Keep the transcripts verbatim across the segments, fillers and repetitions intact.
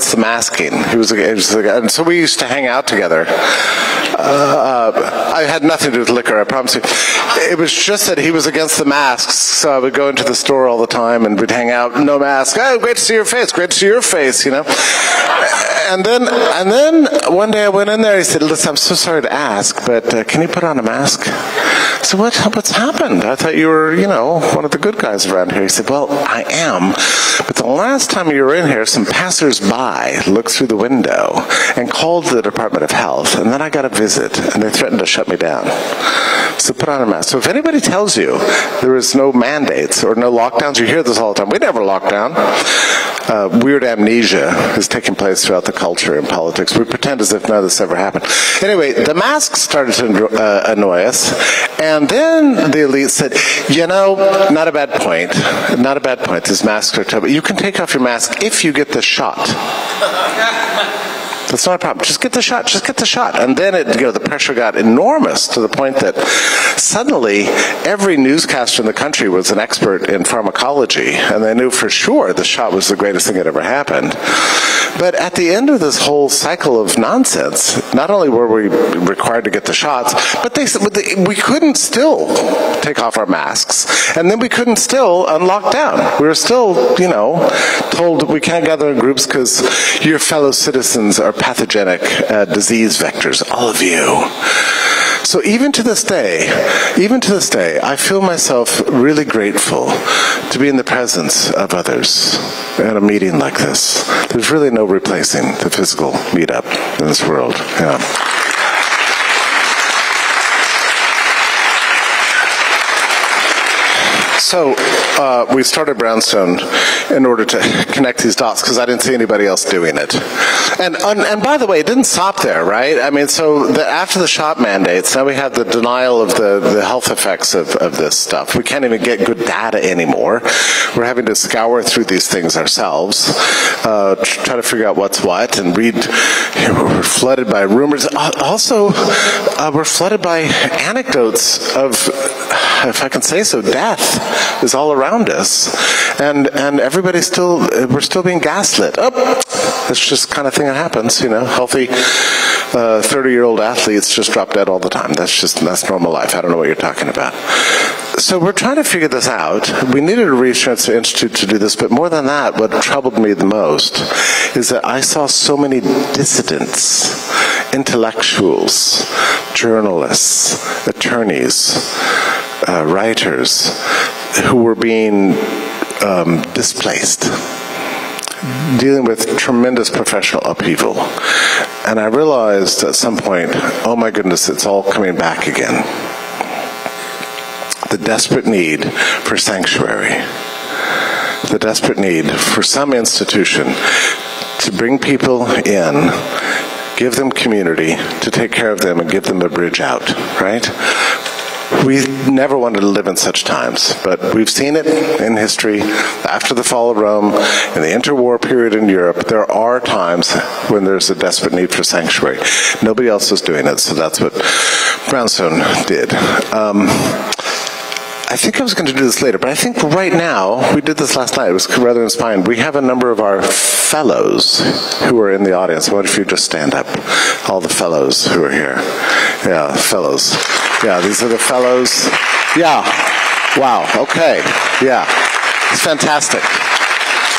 against the masking. He was, he was and so we used to hang out together. Uh, I had nothing to do with liquor, I promise you. It was just that he was against the masks, so I would go into the store all the time and we'd hang out, no mask. Oh, great to see your face, great to see your face, you know. And then, and then one day I went in there, he said, listen, I'm so sorry to ask, but uh, can you put on a mask? I said, what, what's happened? I thought you were, you know, one of the good guys around here. He said, well, I am, but the last time you were in here, some passers-by looked through the window and called the Department of Health, and then I got a visit, and they threatened to shut me down. So put on a mask. So if anybody tells you there is no mandates or no lockdowns, you hear this all the time. We never locked down. Uh, weird amnesia is taking place throughout the culture and politics. We pretend as if none of this ever happened. Anyway, the masks started to uh, annoy us, and then the elite said, you know, not a bad point, not a bad point, these masks are terrible. You can take off your mask if you get the shot. That's not a problem. Just get the shot. Just get the shot. And then it, you know, the pressure got enormous to the point that suddenly every newscaster in the country was an expert in pharmacology, and they knew for sure the shot was the greatest thing that ever happened. But at the end of this whole cycle of nonsense, not only were we required to get the shots, but they, we couldn't still take off our masks, and then we couldn't still unlock down. We were still, you know, told we can't gather in groups because your fellow citizens are pathogenic uh, disease vectors, all of you. So even to this day, even to this day, I feel myself really grateful to be in the presence of others at a meeting like this. There's really no replacing the physical meetup in this world. Yeah. So uh, we started Brownstone in order to connect these dots because I didn't see anybody else doing it. And, and and by the way, it didn't stop there, right? I mean, so the, after the shop mandates, now we have the denial of the, the health effects of, of this stuff. We can't even get good data anymore. We're having to scour through these things ourselves, uh, try to figure out what's what, and read. You know, we're flooded by rumors. Also, uh, we're flooded by anecdotes of, if I can say so, death is all around us, and and everybody's still, we're still being gaslit. Oh, it's just the kind of thing that happens, you know. Healthy uh, thirty year old athletes just drop dead all the time. That's just, that's normal life. I don't know what you're talking about. So we're trying to figure this out. We needed a research institute to do this, but more than that, what troubled me the most is that I saw so many dissidents, intellectuals, journalists, attorneys, uh, writers, who were being um, displaced, dealing with tremendous professional upheaval. And I realized at some point, oh my goodness, it's all coming back again. The desperate need for sanctuary, the desperate need for some institution to bring people in, give them community, to take care of them and give them a bridge out, right? We never wanted to live in such times, but we've seen it in history. After the fall of Rome, in the interwar period in Europe, there are times when there's a desperate need for sanctuary. Nobody else is doing it, so that's what Brownstone did. Um, I think I was going to do this later, but I think right now, we did this last night, it was rather inspiring. We have a number of our fellows who are in the audience. What if you just stand up? All the fellows who are here. Yeah, fellows. Yeah, these are the fellows. Yeah. Wow. Okay. Yeah. It's fantastic.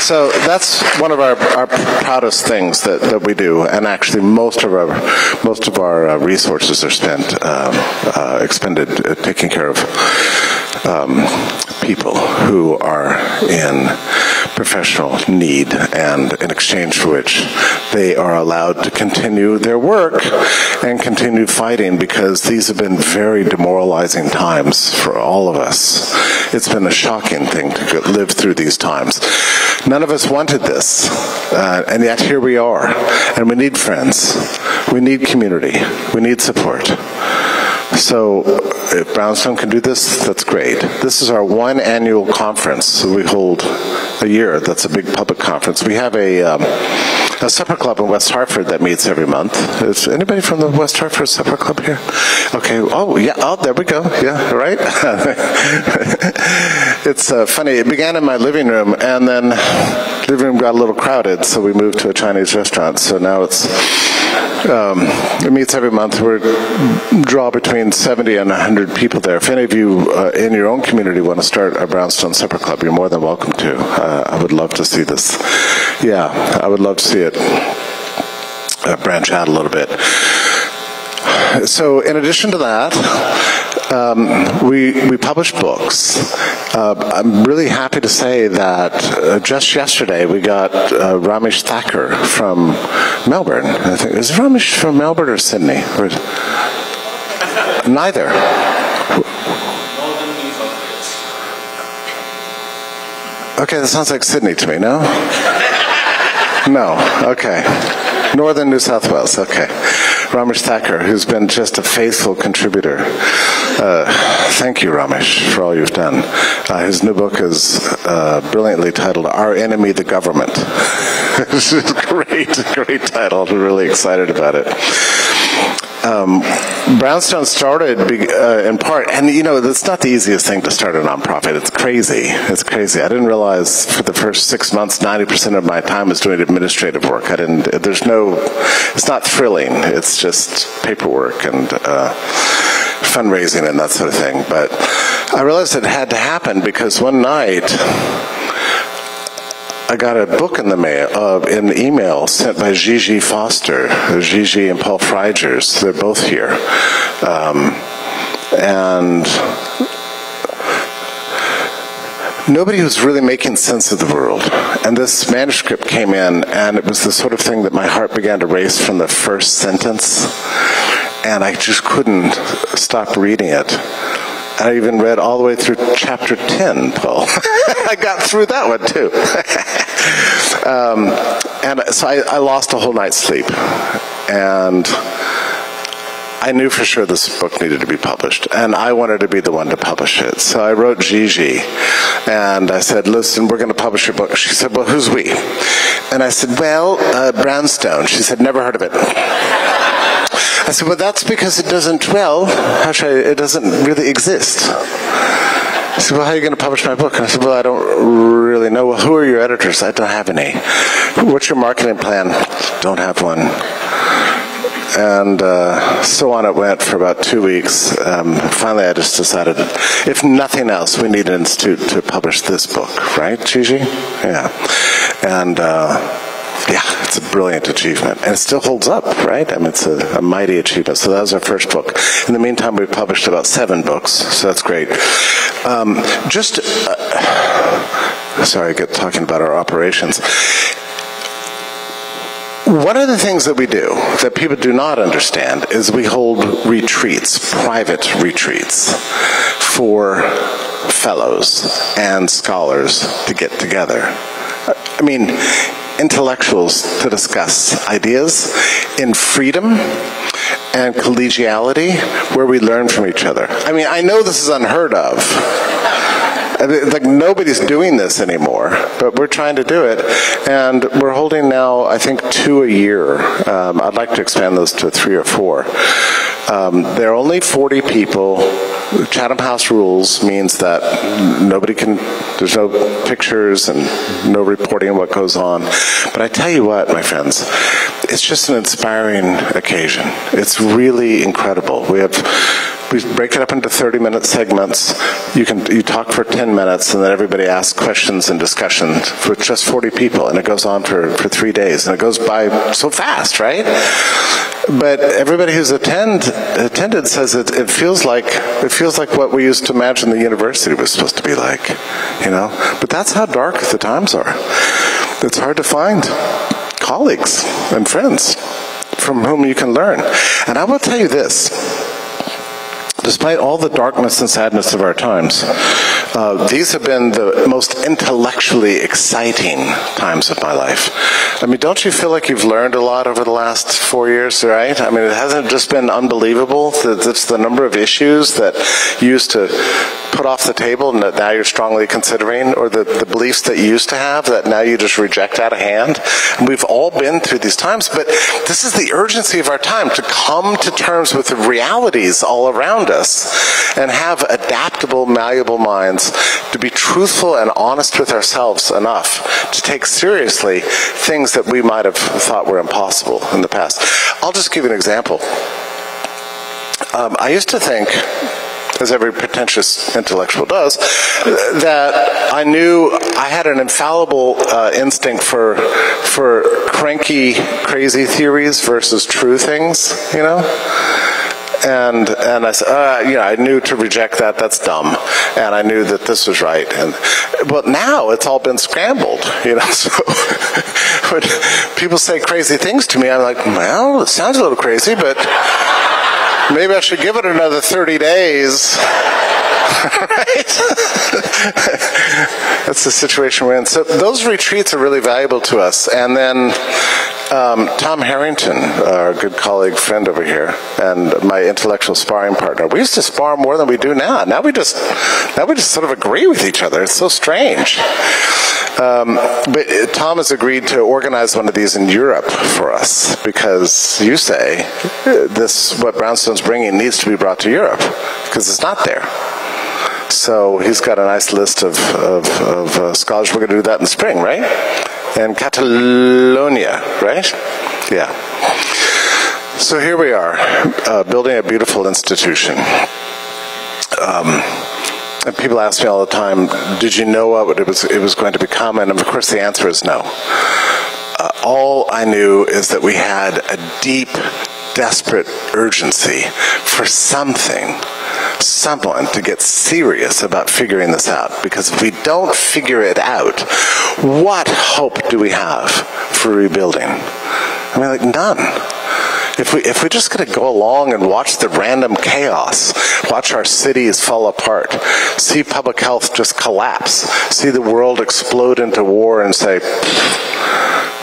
So that's one of our, our proudest things that, that we do, and actually most of our most of our resources are spent um, uh, expended uh, taking care of um, people who are in professional need, and in exchange for which they are allowed to continue their work and continue fighting, because these have been very demoralizing times for all of us. It's been a shocking thing to live through these times. None of us wanted this, uh, and yet here we are. And we need friends. We need community. We need support. So if Brownstone can do this, that's great. This is our one annual conference that we hold a year. That's a big public conference. We have a, um, a supper club in West Hartford that meets every month. Is anybody from the West Hartford supper club here? Okay, oh yeah, oh, there we go, yeah, right? It's uh, funny, it began in my living room, and then the living room got a little crowded, so we moved to a Chinese restaurant, so now it's, um, it meets every month. We draw between seventy and one hundred people there. If any of you uh, in your own community want to start a Brownstone supper club, you're more than welcome to. Uh, I would love to see this. Yeah, I would love to see it uh, branch out a little bit. So in addition to that, um, we, we publish books. Uh, I'm really happy to say that uh, just yesterday we got uh, Ramesh Thakur from Melbourne. I think, is Ramesh from Melbourne or Sydney? Or, neither. Okay, that sounds like Sydney to me, no? No, okay. Northern New South Wales, okay. Ramesh Thakur, who's been just a faithful contributor. Uh, thank you, Ramesh, for all you've done. Uh, his new book is uh, brilliantly titled, Our Enemy, the Government. It's a great, great title. I'm really excited about it. Um, Brownstone started uh, in part, and you know, it's not the easiest thing to start a nonprofit. It's crazy. It's crazy. I didn't realize for the first six months, ninety percent of my time was doing administrative work. I didn't, there's no, it's not thrilling. It's just paperwork and uh, fundraising and that sort of thing. But I realized it had to happen because one night, I got a book in the mail, uh, in the email sent by Gigi Foster. Gigi and Paul Frijters, they're both here. Um, and nobody was really making sense of the world. And this manuscript came in, and it was the sort of thing that my heart began to race from the first sentence. And I just couldn't stop reading it. I even read all the way through chapter ten, Paul. I got through that one, too. um, and so I, I lost a whole night's sleep. And I knew for sure this book needed to be published. And I wanted to be the one to publish it. So I wrote Gigi. And I said, listen, we're going to publish your book. She said, well, who's we? And I said, well, uh, Brownstone. She said, never heard of it. I said, well, that's because it doesn't, well, how should I, it doesn't really exist. I said, well, how are you going to publish my book? And I said, well, I don't really know. Well, who are your editors? I don't have any. What's your marketing plan? Don't have one. And uh, so on it went for about two weeks. Um, finally, I just decided, if nothing else, we need an institute to publish this book, right, Gigi? Yeah. And... Uh, yeah, it's a brilliant achievement. And it still holds up, right? I mean, it's a, a mighty achievement. So that was our first book. In the meantime, we've published about seven books, so that's great. Um, just, uh, sorry, I get talking about our operations. One of the things that we do that people do not understand is we hold retreats, private retreats, for fellows and scholars to get together. I mean... intellectuals to discuss ideas in freedom and collegiality where we learn from each other. I mean, I know this is unheard of. Like, nobody's doing this anymore, but we're trying to do it. And we're holding now, I think, two a year. Um, I'd like to expand those to three or four. Um, there are only forty people. Chatham House Rules means that nobody can, there's no pictures and no reporting on what goes on. But I tell you what, my friends, it's just an inspiring occasion. It's really incredible. We have... We break it up into thirty-minute segments. You can you talk for ten minutes, and then everybody asks questions and discussion for just forty people, and it goes on for, for three days, and it goes by so fast, right? But everybody who's attend attended says it it feels like it feels like what we used to imagine the university was supposed to be like, you know. But that's how dark the times are. It's hard to find colleagues and friends from whom you can learn. And I will tell you this. Despite all the darkness and sadness of our times, uh, these have been the most intellectually exciting times of my life. I mean, don't you feel like you've learned a lot over the last four years, right? I mean, it hasn't just been unbelievable. It's the number of issues that you used to put off the table and that now you're strongly considering, or the, the beliefs that you used to have that now you just reject out of hand. And we've all been through these times, but this is the urgency of our time to come to terms with the realities all around us and have adaptable, malleable minds to be truthful and honest with ourselves enough to take seriously things that we might have thought were impossible in the past. I'll just give you an example. Um, I used to think, as every pretentious intellectual does, that I knew I had an infallible uh, instinct for for cranky, crazy theories versus true things, you know? And and I said, uh, you know, I knew to reject that. That's dumb. And I knew that this was right. And but now it's all been scrambled, you know. So when people say crazy things to me, I'm like, well, it sounds a little crazy, but maybe I should give it another thirty days. Right? That's the situation we're in. So those retreats are really valuable to us. And then um, Tom Harrington, our good colleague, friend over here, and my intellectual sparring partner. We used to spar more than we do now. Now we just, now we just sort of agree with each other. It's so strange. Um, but Tom has agreed to organize one of these in Europe for us, because you say this, what Brownstone's bringing needs to be brought to Europe, because it's not there. So he's got a nice list of, of, of uh, scholars. We're going to do that in spring, right? And Catalonia, right? Yeah. So here we are, uh, building a beautiful institution. Um, and people ask me all the time, did you know what it was, it was going to become? And of course the answer is no. Uh, all I knew is that we had a deep, desperate urgency for something, someone to get serious about figuring this out, because if we don't figure it out, what hope do we have for rebuilding? I mean, like, none. If we, if we're just going to go along and watch the random chaos, watch our cities fall apart, see public health just collapse, see the world explode into war and say,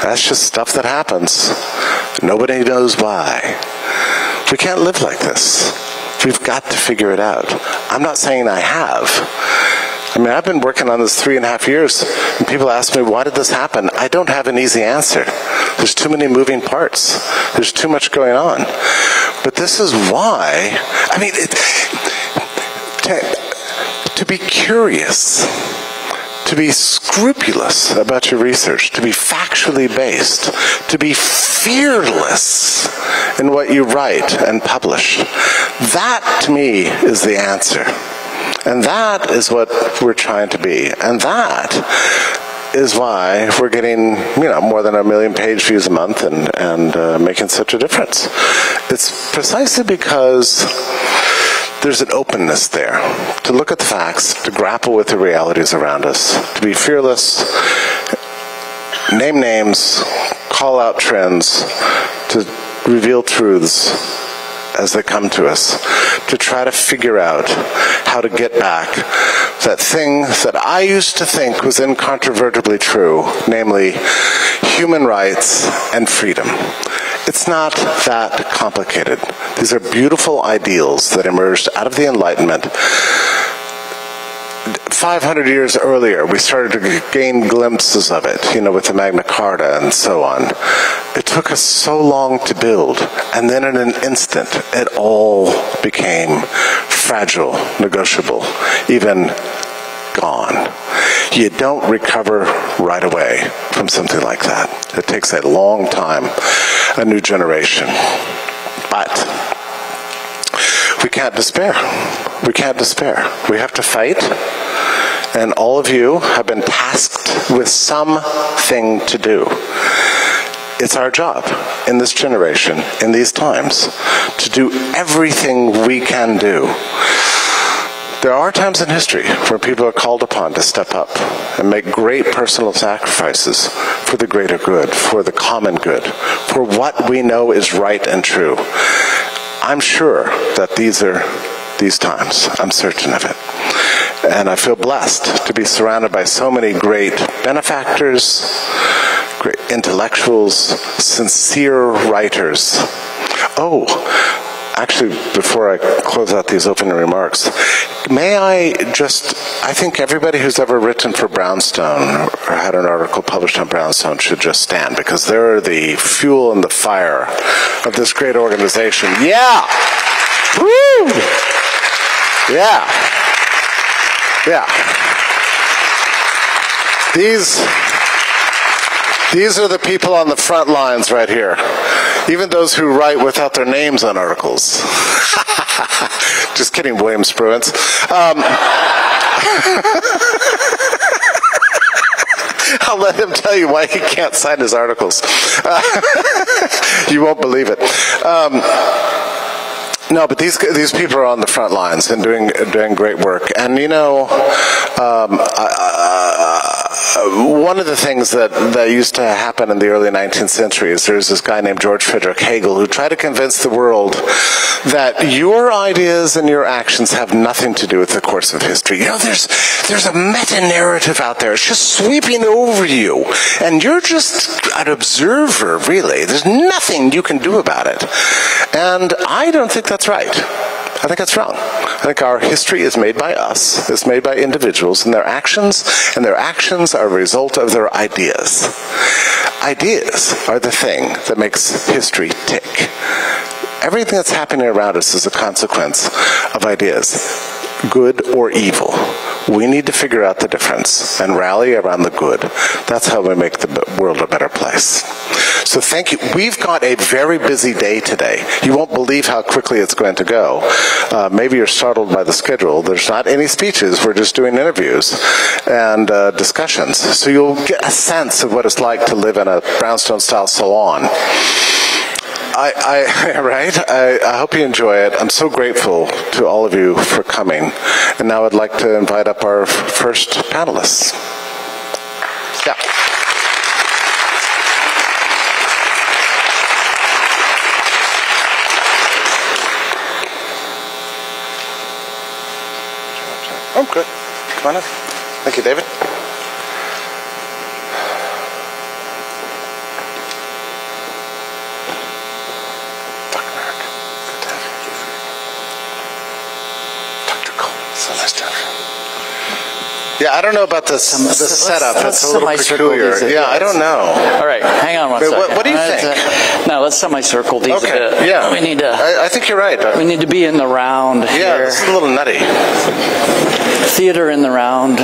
that's just stuff that happens. Nobody knows why. We can't live like this. We've got to figure it out. I'm not saying I have. I mean, I've been working on this three and a half years, and people ask me, why did this happen? I don't have an easy answer. There's too many moving parts. There's too much going on. But this is why, I mean, it, to, to be curious, to be scrupulous about your research, to be factually based, to be fearless in what you write and publish. That, to me, is the answer. And that is what we're trying to be. And that is why we're getting, you know, more than a million page views a month and, and uh, making such a difference. It's precisely because there's an openness there to look at the facts, to grapple with the realities around us, to be fearless, name names, call out trends, to reveal truths as they come to us, to try to figure out how to get back that thing that I used to think was incontrovertibly true, namely human rights and freedom. It's not that complicated. These are beautiful ideals that emerged out of the Enlightenment. five hundred years earlier, we started to gain glimpses of it, you know, with the Magna Carta and so on. It took us so long to build, and then in an instant, it all became fragile, negotiable, even gone. You don't recover right away from something like that. It takes a long time, a new generation. But we can't despair. We can't despair. We have to fight. And all of you have been tasked with something to do. It's our job in this generation, in these times, to do everything we can do. There are times in history where people are called upon to step up and make great personal sacrifices for the greater good, for the common good, for what we know is right and true. I'm sure that these are these times. I'm certain of it. And I feel blessed to be surrounded by so many great benefactors, great intellectuals, sincere writers. Oh, actually, before I close out these opening remarks, may I just, I think everybody who's ever written for Brownstone or had an article published on Brownstone should just stand, because they're the fuel and the fire of this great organization. Yeah! Woo! Yeah. Yeah. These, these are the people on the front lines right here. Even those who write without their names on articles. Just kidding, William Spruance. Um, I'll let him tell you why he can't sign his articles. Uh, you won't believe it. Um, No, but these these people are on the front lines and doing doing great work. And you know, um, I, I, one of the things that that used to happen in the early nineteenth century is there was this guy named George Frederick Hegel who tried to convince the world that your ideas and your actions have nothing to do with the course of history. You know, there's there's a meta-narrative out there. It's just sweeping over you, and you're just an observer, really. There's nothing you can do about it. And I don't think that's That's right. I think that's wrong. I think our history is made by us. It's made by individuals and their actions, and their actions are a result of their ideas. Ideas are the thing that makes history tick. Everything that's happening around us is a consequence of ideas, good or evil. We need to figure out the difference and rally around the good. That's how we make the world a better place. So thank you. We've got a very busy day today. You won't believe how quickly it's going to go. Uh, maybe you're startled by the schedule. There's not any speeches. We're just doing interviews and uh, discussions. So you'll get a sense of what it's like to live in a Brownstone-style salon. I, I, right? I, I hope you enjoy it. I'm so grateful to all of you for coming. And now I'd like to invite up our first panelists. Yeah. Oh, good. Come on up. Thank you, David. Doctor Marik. Good to have you. Doctor Cole. So nice to have you. Yeah, I don't know about this, um, this let's, setup. Let's, it's let's a little peculiar. These, yeah, yeah, I don't know. All right, hang on one Wait, second. What, what do you uh, think? Uh, no, let's semicircle these okay, a bit. Yeah. We need to, I, I think you're right. Doctor. We need to be in the round yeah, here. Yeah, this is a little nutty. Theater in the round.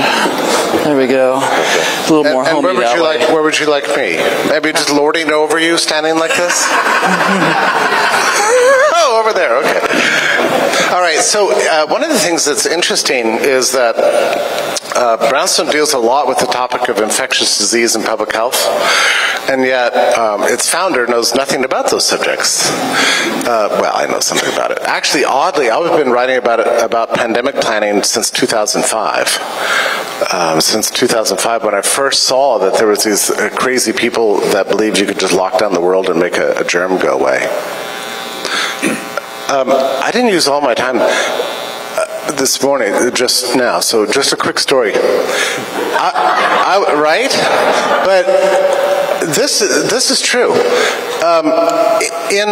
There we go. A little and, more homey. And where would you like? Where would you like me? Maybe just lording over you, standing like this. Oh, over there. Okay. All right. So uh, one of the things that's interesting is that uh, Brownstone deals a lot with the topic of infectious disease and public health, and yet um, its founder knows nothing about those subjects. Uh, well, I know something about it. Actually, oddly, I've been writing about it, about pandemic planning since two thousand five. Um, since two thousand five, when I first saw that there was these uh, crazy people that believed you could just lock down the world and make a, a germ go away. Um, I didn't use all my time uh, this morning, just now. So just a quick story, I, I, right? But this this is true. Um, in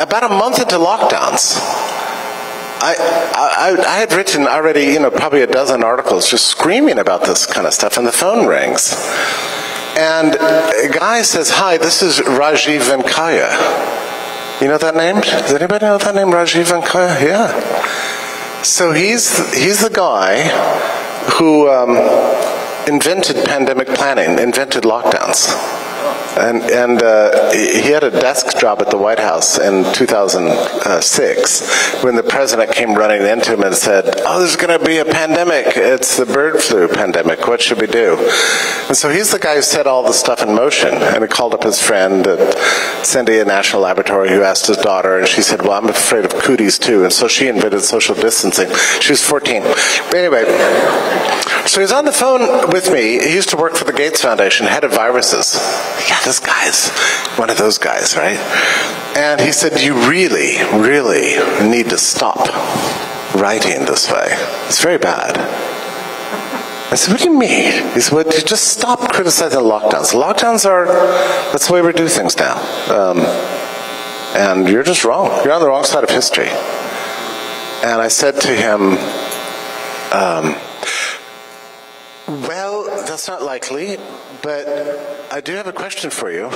about a month into lockdowns, I, I, I had written already, you know, probably a dozen articles just screaming about this kind of stuff, and the phone rings. And a guy says, "Hi, this is Rajiv Venkayya." You know that name? Does anybody know that name, Rajiv Venkayya? Yeah. So he's, he's the guy who um, invented pandemic planning, invented lockdowns. And, and uh, he had a desk job at the White House in two thousand six when the president came running into him and said, "Oh, there's going to be a pandemic. It's the bird flu pandemic. What should we do?" And so he's the guy who set all the stuff in motion. And he called up his friend at Sandia National Laboratory who asked his daughter. And she said, "Well, I'm afraid of cooties, too." And so she invented social distancing. She was fourteen. But anyway, So he's on the phone with me. He used to work for the Gates Foundation, head of viruses. Yeah, this guy's one of those guys, right? And he said, you really, really need to stop writing this way. It's very bad. I said, what do you mean? He said, well, just stop criticizing lockdowns. Lockdowns are, that's the way we do things now. Um, and you're just wrong. You're on the wrong side of history. And I said to him, um, well, that's not likely, but I do have a question for you,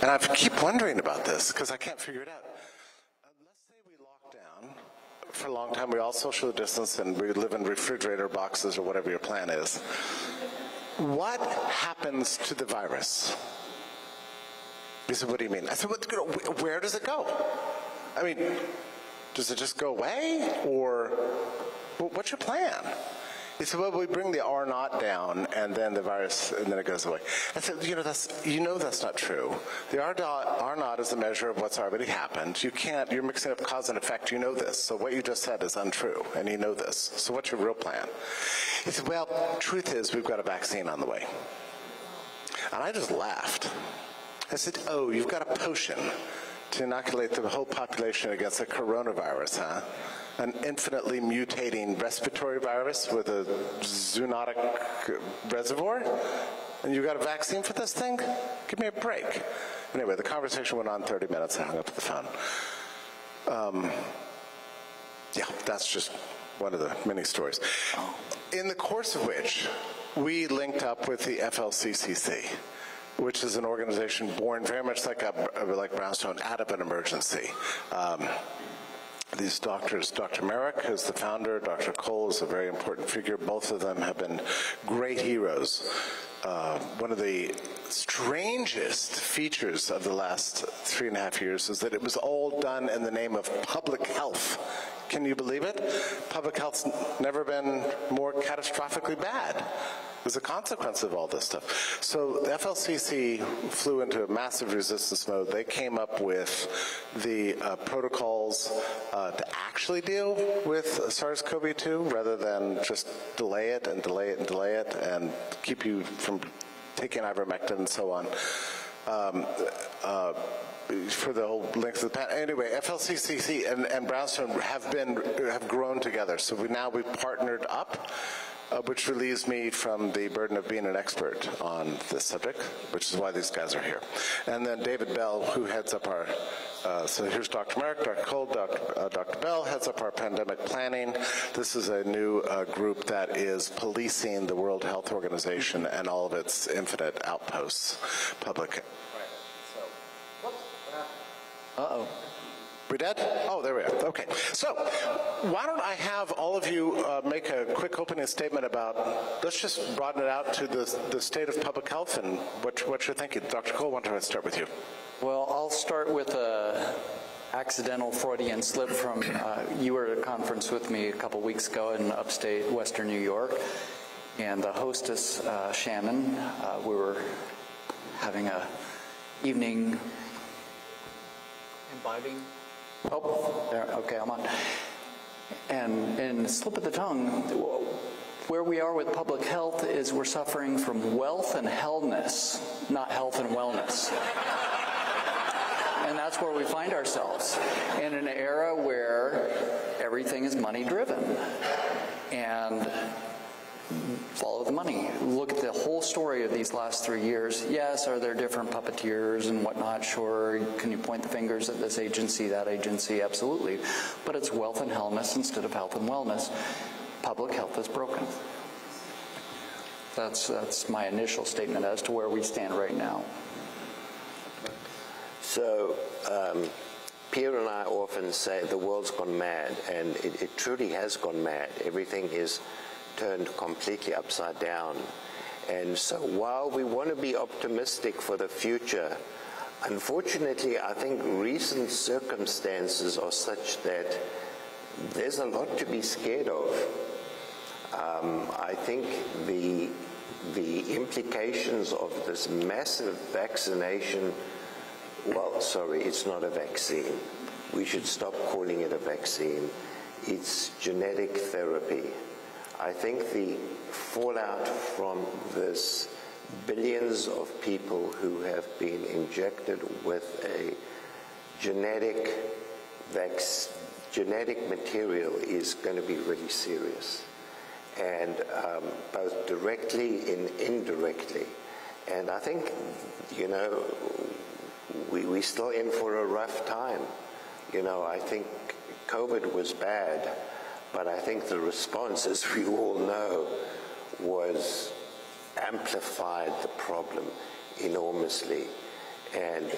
and I keep wondering about this because I can't figure it out. Uh, let's say we lock down for a long time, we all social distance, and we live in refrigerator boxes or whatever your plan is. What happens to the virus? He said, what do you mean? I said, what, where does it go? I mean, does it just go away, or what's your plan? He said, well, we bring the R naught down, and then the virus, and then it goes away. I said, you know, that's, you know that's not true. The R naught is a measure of what's already happened. You can't, you're mixing up cause and effect. You know this. So what you just said is untrue, and you know this. So what's your real plan? He said, well, truth is we've got a vaccine on the way. And I just laughed. I said, oh, you've got a potion to inoculate the whole population against the coronavirus, huh? An infinitely mutating respiratory virus with a zoonotic reservoir? And you got a vaccine for this thing? Give me a break. Anyway, the conversation went on thirty minutes. I hung up the phone. Um, yeah, that's just one of the many stories. In the course of which, we linked up with the F L C C C, which is an organization born very much like, a, like Brownstone out of an emergency. Um, These doctors, Doctor Marik is the founder, Doctor Cole is a very important figure. Both of them have been great heroes. Uh, one of the strangest features of the last three and a half years is that it was all done in the name of public health. Can you believe it? Public health's never been more catastrophically bad as a consequence of all this stuff. So the F L C C flew into a massive resistance mode. They came up with the uh, protocols uh, to actually deal with SARS CoV two rather than just delay it and delay it and delay it and keep you from taking ivermectin and so on. Um, uh, for the whole length of the path. Anyway, F L C C C and, and Brownstone have been, have grown together. So we now we've partnered up, uh, which relieves me from the burden of being an expert on this subject, which is why these guys are here. And then David Bell, who heads up our, uh, so here's Doctor Marik, Doctor Cole, Doctor Uh, Doctor Bell heads up our pandemic planning. This is a new uh, group that is policing the World Health Organization and all of its infinite outposts, public. Uh-oh. We dead? Oh, there we are. Okay. So why don't I have all of you uh, make a quick opening statement about, let's just broaden it out to the, the state of public health and what, what you're thinking. Doctor Cole, why don't I start with you? Well, I'll start with a accidental Freudian slip from, uh, you were at a conference with me a couple weeks ago in upstate Western New York, and the hostess, uh, Shannon, uh, we were having a evening imbibing. Oh, there, okay, I'm on. And in slip of the tongue, where we are with public health is we're suffering from wealth and hellness, not health and wellness. And that's where we find ourselves, in an era where everything is money-driven. And follow the money. Look at the whole story of these last three years. Yes, are there different puppeteers and whatnot? Sure. Can you point the fingers at this agency, that agency? Absolutely. But it's wealth and wellness instead of health and wellness. Public health is broken. That's, that's my initial statement as to where we stand right now. So, um, Peter and I often say the world's gone mad, and it, it truly has gone mad. Everything is turned completely upside down. And so while we want to be optimistic for the future, unfortunately, I think recent circumstances are such that there's a lot to be scared of. Um, I think the, the implications of this massive vaccination, well, sorry, it's not a vaccine. We should stop calling it a vaccine. It's genetic therapy. I think the fallout from this, billions of people who have been injected with a genetic vaccine, genetic material, is going to be really serious, and um, both directly and indirectly. And I think, you know, we, we're still in for a rough time. You know, I think COVID was bad, but I think the response, as we all know, was amplified the problem enormously. And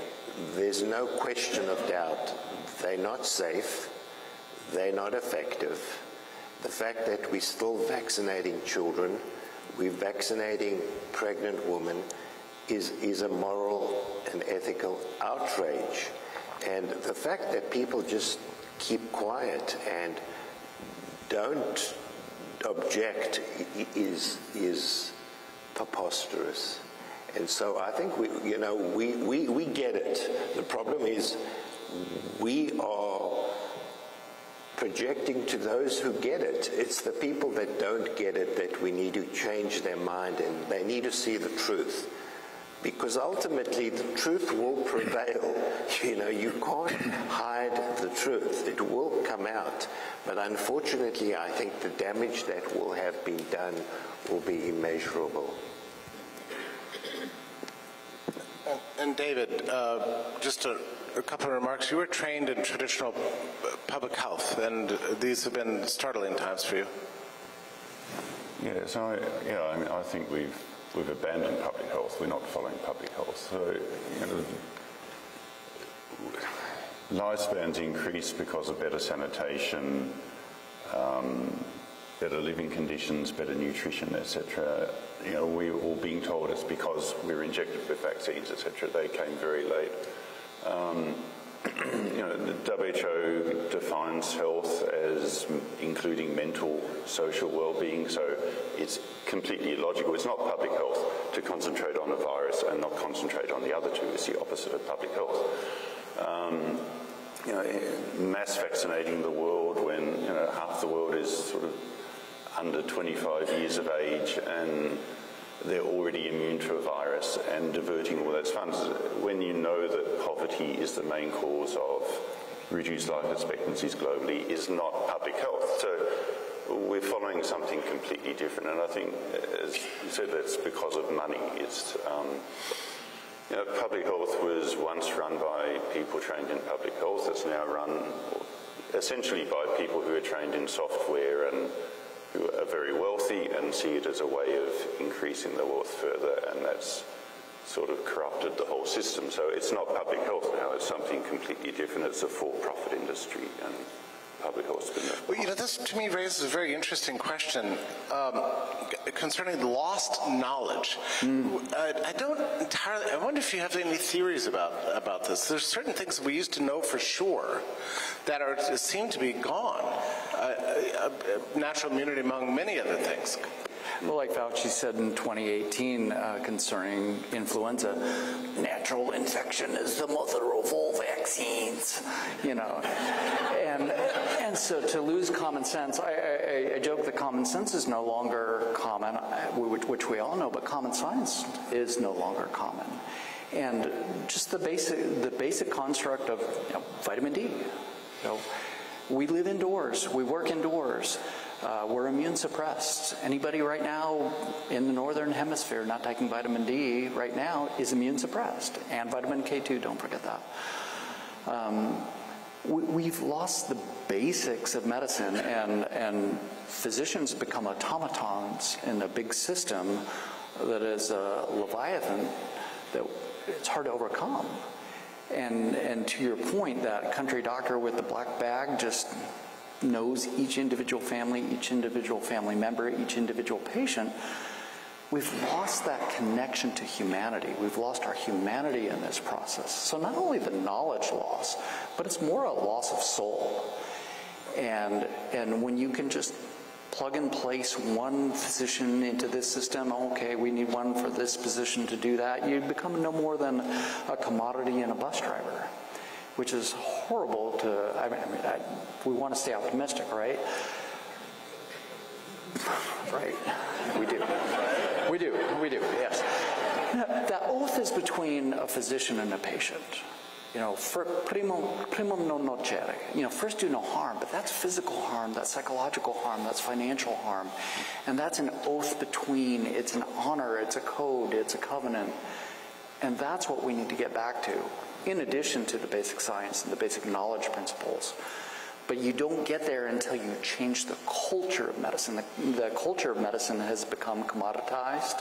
there's no question of doubt, they're not safe, they're not effective. The fact that we're still vaccinating children, we're vaccinating pregnant women, is, is a moral and ethical outrage. And the fact that people just keep quiet and don't object is, is preposterous. And so I think we, you know, we, we, we get it. The problem is we are projecting to those who get it. It's the people that don't get it that we need to change their mind, and they need to see the truth. Because ultimately the truth will prevail. You know, you can't hide the truth. It will come out. But unfortunately, I think the damage that will have been done will be immeasurable. And, and David, uh, just a A couple of remarks. You were trained in traditional public health, and these have been startling times for you. Yeah, so I, you know, I mean, I think we've we've abandoned public health. We're not following public health. So, you know, lifespans increase because of better sanitation, um, better living conditions, better nutrition, et cetera. You know, we're all being told it's because we're injected with vaccines, et cetera. They came very late. Um, you know, the W H O defines health as including mental, social well-being, so it's completely illogical. It's not public health to concentrate on a virus and not concentrate on the other two. It's the opposite of public health. Um, you know, mass vaccinating the world when, you know, half the world is sort of under twenty-five years of age and they're already immune to a virus, and diverting all those funds. When you know that poverty is the main cause of reduced life expectancies globally, is not public health. So we're following something completely different, and I think, as you said, that's because of money. It's, um, you know, public health was once run by people trained in public health. It's now run essentially by people who are trained in software and who are very wealthy and see it as a way of increasing the wealth further, and that's sort of corrupted the whole system. So it's not public health now, it's something completely different. It's a for-profit industry, and public health's been there. Well, you know, this to me raises a very interesting question um, concerning lost knowledge. Mm. I, I don't entirely, I wonder if you have any theories about, about this. There's certain things we used to know for sure that are, seem to be gone. Uh, natural immunity among many other things. Well, like Fauci said in twenty eighteen uh, concerning influenza, natural infection is the mother of all vaccines, you know. And and so to lose common sense, I, I, I joke that common sense is no longer common, which we all know, but common science is no longer common. And just the basic, the basic construct of, you know, vitamin D. You know, we live indoors, we work indoors. Uh, we're immune suppressed. Anybody right now in the northern hemisphere not taking vitamin D right now is immune suppressed, and vitamin K two, don't forget that. Um, we, we've lost the basics of medicine, and, and physicians become automatons in a big system that is a leviathan that it's hard to overcome. And, and to your point, that country doctor with the black bag just knows each individual family, each individual family member, each individual patient. We've lost that connection to humanity. We've lost our humanity in this process. So not only the knowledge loss, but it's more a loss of soul. And, and when you can just plug and place one physician into this system, okay, we need one for this position to do that, you become no more than a commodity and a bus driver, which is horrible to, I mean, I, we want to stay optimistic, right? right? We do. We do. We do, yes. Now, the oath is between a physician and a patient. You know, for primum, primum non nocere. You know, first do no harm, but that's physical harm, that's psychological harm, that's financial harm. And that's an oath between, it's an honor, it's a code, it's a covenant. And that's what we need to get back to, in addition to the basic science and the basic knowledge principles. But you don't get there until you change the culture of medicine. The, the culture of medicine has become commoditized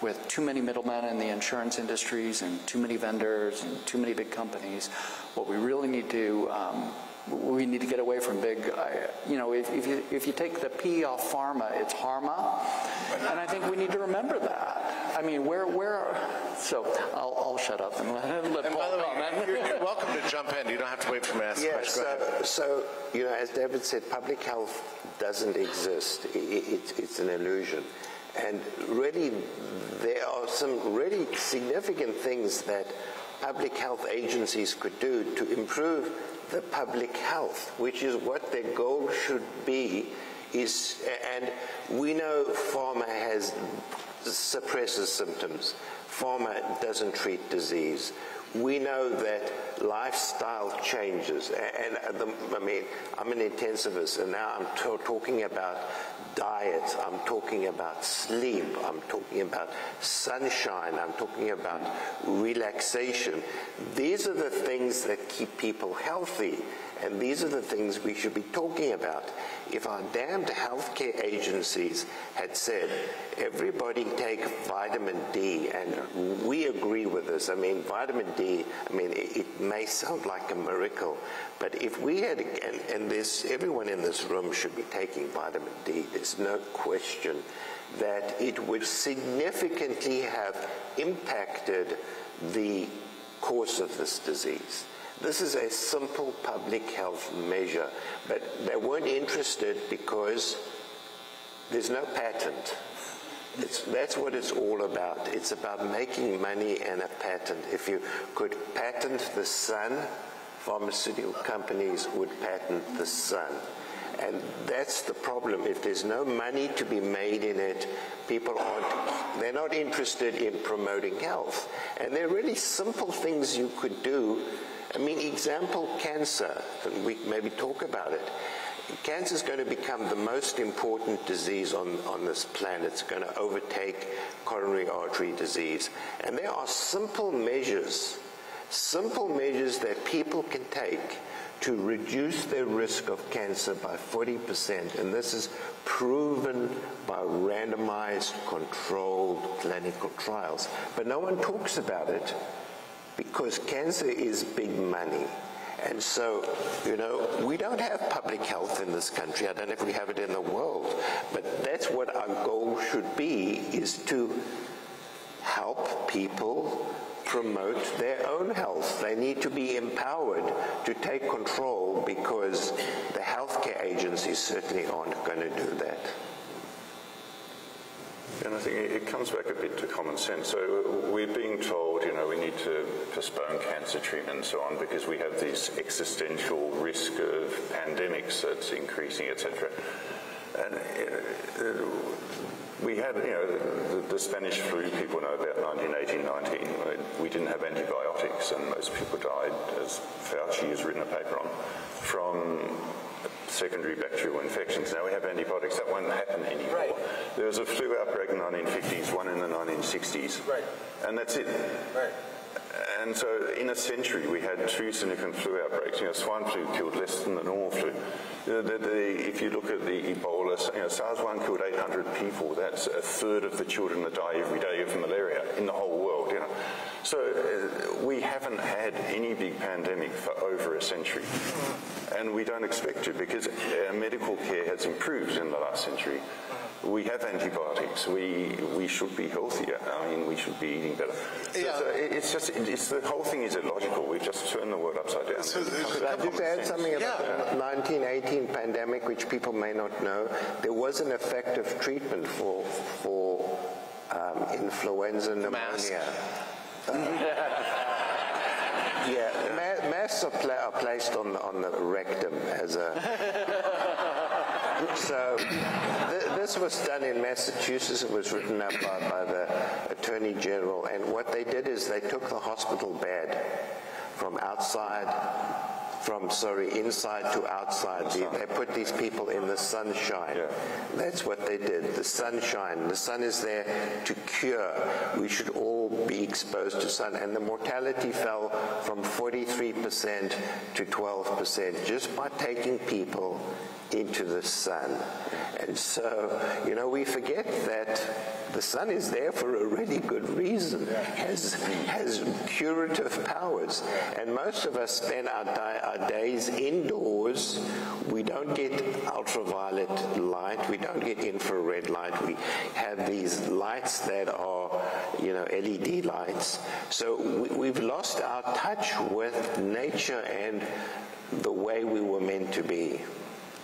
with too many middlemen in the insurance industries and too many vendors and too many big companies. What we really need to, um, we need to get away from big, uh, you know, if, if, you, if you take the P off pharma, it's harma. And I think we need to remember that. I mean, where, where are, so I'll, I'll shut up and let, let and Paul by the comment. Way, you're, you're welcome to jump in. You don't have to wait for me to ask yes, a question. Go ahead. So, you know, as David said, public health doesn't exist. It, it, it's an illusion. And really, there are some really significant things that public health agencies could do to improve the public health, which is what their goal should be. Is, and we know pharma has, suppresses symptoms. Pharma doesn't treat disease. We know that lifestyle changes, and, and the, I mean, I'm an intensivist, and now I'm t talking about diet, I'm talking about sleep, I'm talking about sunshine, I'm talking about relaxation. These are the things that keep people healthy, and these are the things we should be talking about. If our damned healthcare agencies had said, everybody take vitamin D, and we agree with this. I mean, vitamin D, I mean, it, it may sound like a miracle, but if we had, and, and this, everyone in this room should be taking vitamin D, there's no question that it would significantly have impacted the course of this disease. This is a simple public health measure, but they weren't interested because there's no patent. It's, that's what it's all about. It's about making money and a patent. If you could patent the sun, pharmaceutical companies would patent the sun. And that's the problem. If there's no money to be made in it, people aren't, they're not interested in promoting health. And there are really simple things you could do. I mean, example, cancer, and we maybe talk about it. Cancer is going to become the most important disease on, on this planet. It's going to overtake coronary artery disease. And there are simple measures, simple measures that people can take to reduce their risk of cancer by forty percent. And this is proven by randomized, controlled clinical trials. But no one talks about it because cancer is big money. And so, you know, we don't have public health in this country. I don't know if we have it in the world. But that's what our goal should be, is to help people promote their own health. They need to be empowered to take control, because the healthcare agencies certainly aren't going to do that. And I think it comes back a bit to common sense. So we're being told, you know, we need to postpone cancer treatment and so on because we have this existential risk of pandemics that's increasing, et cetera. And we had, you know, the, the Spanish flu, people know about nineteen eighteen nineteen. We didn't have antibiotics, and most people died, as Fauci has written a paper on, from secondary bacterial infections. Now we have antibiotics. That won't happen anymore. Right. There was a flu outbreak in the nineteen fifties, one in the nineteen sixties, right. And that's it. Right. And so in a century, we had two significant flu outbreaks. You know, swine flu killed less than the normal flu. The, the, the, if you look at the Ebola, you know, SARS one killed eight hundred people. That's a third of the children that die every day of malaria in the whole world. You know, so uh, we haven't had any big pandemic for over a century. And we don't expect to, because our medical care has improved in the last century. We have antibiotics. We we should be healthier. I mean, we should be eating better. So, yeah. So it's just it's the whole thing is illogical. We've just turned the world upside down. So, could I just add something about yeah. the nineteen eighteen pandemic, which people may not know? There was an effective treatment for for um, influenza pneumonia. Yeah, ma masks are, pla are placed on the, on the rectum as a So th this was done in Massachusetts. It was written up by, by the Attorney General. And what they did is they took the hospital bed from outside, from, sorry, inside to outside. They, they put these people in the sunshine. Yeah. That's what they did, the sunshine. The sun is there to cure. We should all be exposed to sun. And the mortality fell from forty-three percent to twelve percent just by taking people into the sun. And so, you know, we forget that the sun is there for a really good reason, has, has curative powers. And most of us spend our, our days indoors. We don't get ultraviolet light. We don't get infrared light. We have these lights that are, you know, L E D lights. So we, we've lost our touch with nature and the way we were meant to be.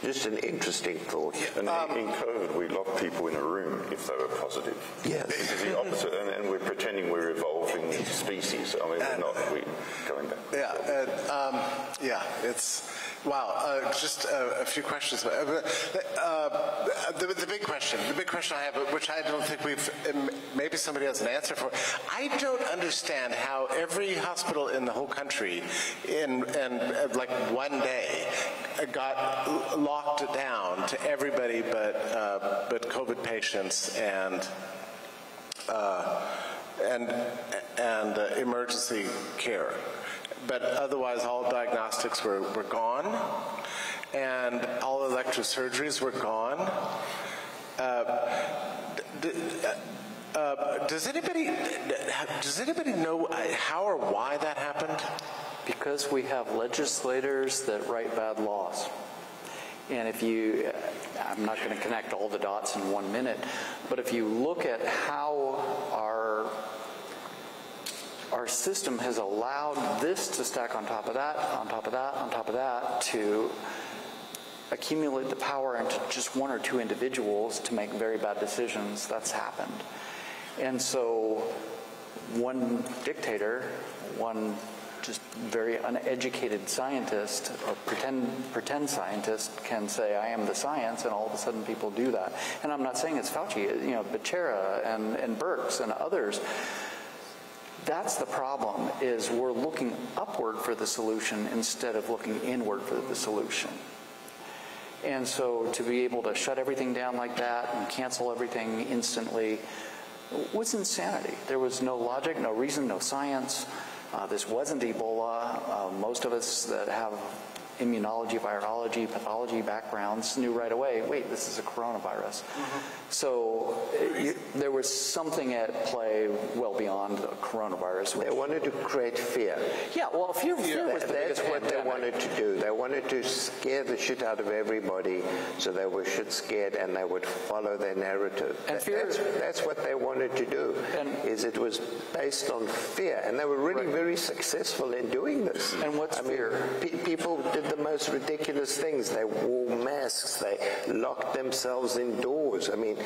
Just an interesting thought. And um, in COVID, we locked people in a room if they were positive. Yes. It's the opposite, and, and we're pretending we're evolving species. I mean, we're and, not. We're going back. Yeah. And, um, yeah. It's wow. Uh, just a, a few questions. Uh, the, the big question, the big question I have, which I don't think we've, maybe somebody has an answer for. I don't understand how every hospital in the whole country, in and like one day, got locked down to everybody but uh, but COVID patients and uh, and and uh, emergency care, but otherwise all diagnostics were were gone, and all elective surgeries were gone. Uh, d d uh, does anybody does anybody know how or why that happened? Because we have legislators that write bad laws. And if you, I'm not going to connect all the dots in one minute, but if you look at how our, our system has allowed this to stack on top of that, on top of that, on top of that, to accumulate the power into just one or two individuals to make very bad decisions, that's happened. And so one dictator, one just very uneducated scientist or pretend pretend scientist can say, I am the science, and all of a sudden people do that. And I'm not saying it's Fauci, you know, Becerra and, and Birx and others. That's the problem, is we're looking upward for the solution instead of looking inward for the solution. And so to be able to shut everything down like that and cancel everything instantly was insanity. There was no logic, no reason, no science. Uh, this wasn't Ebola. Uh, most of us that have immunology, virology, pathology backgrounds knew right away, wait, this is a coronavirus. Mm-hmm. So you, there was something at play well beyond the coronavirus. They wanted to create fear. Yeah, well, fear, fear yeah, was the biggest what pandemic. They wanted to do. They wanted to scare the shit out of everybody so they were shit scared and they would follow their narrative. And that, fear, that's, that's what they wanted to do, and, is it was based on fear. And they were really right. very successful in doing this. And what's I fear? Mean, pe people did the most ridiculous things. They wore masks. They locked themselves indoors. I mean,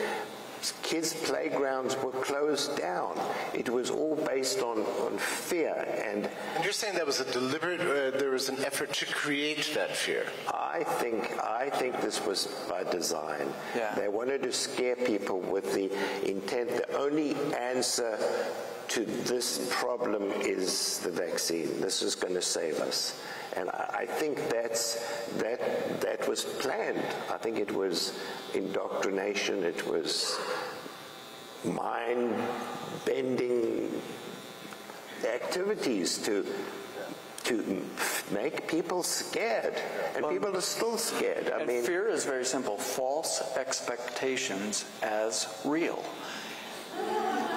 kids' playgrounds were closed down. It was all based on, on fear. And, and you're saying that was a deliberate, uh, there was an effort to create that fear? I think, I think this was by design. Yeah. They wanted to scare people with the intent, the only answer to this problem is the vaccine. This is going to save us. And I think that's, that, that was planned. I think it was indoctrination. It was mind-bending activities to, to make people scared. And well, people are still scared. I and mean, fear is very simple. False expectations as real.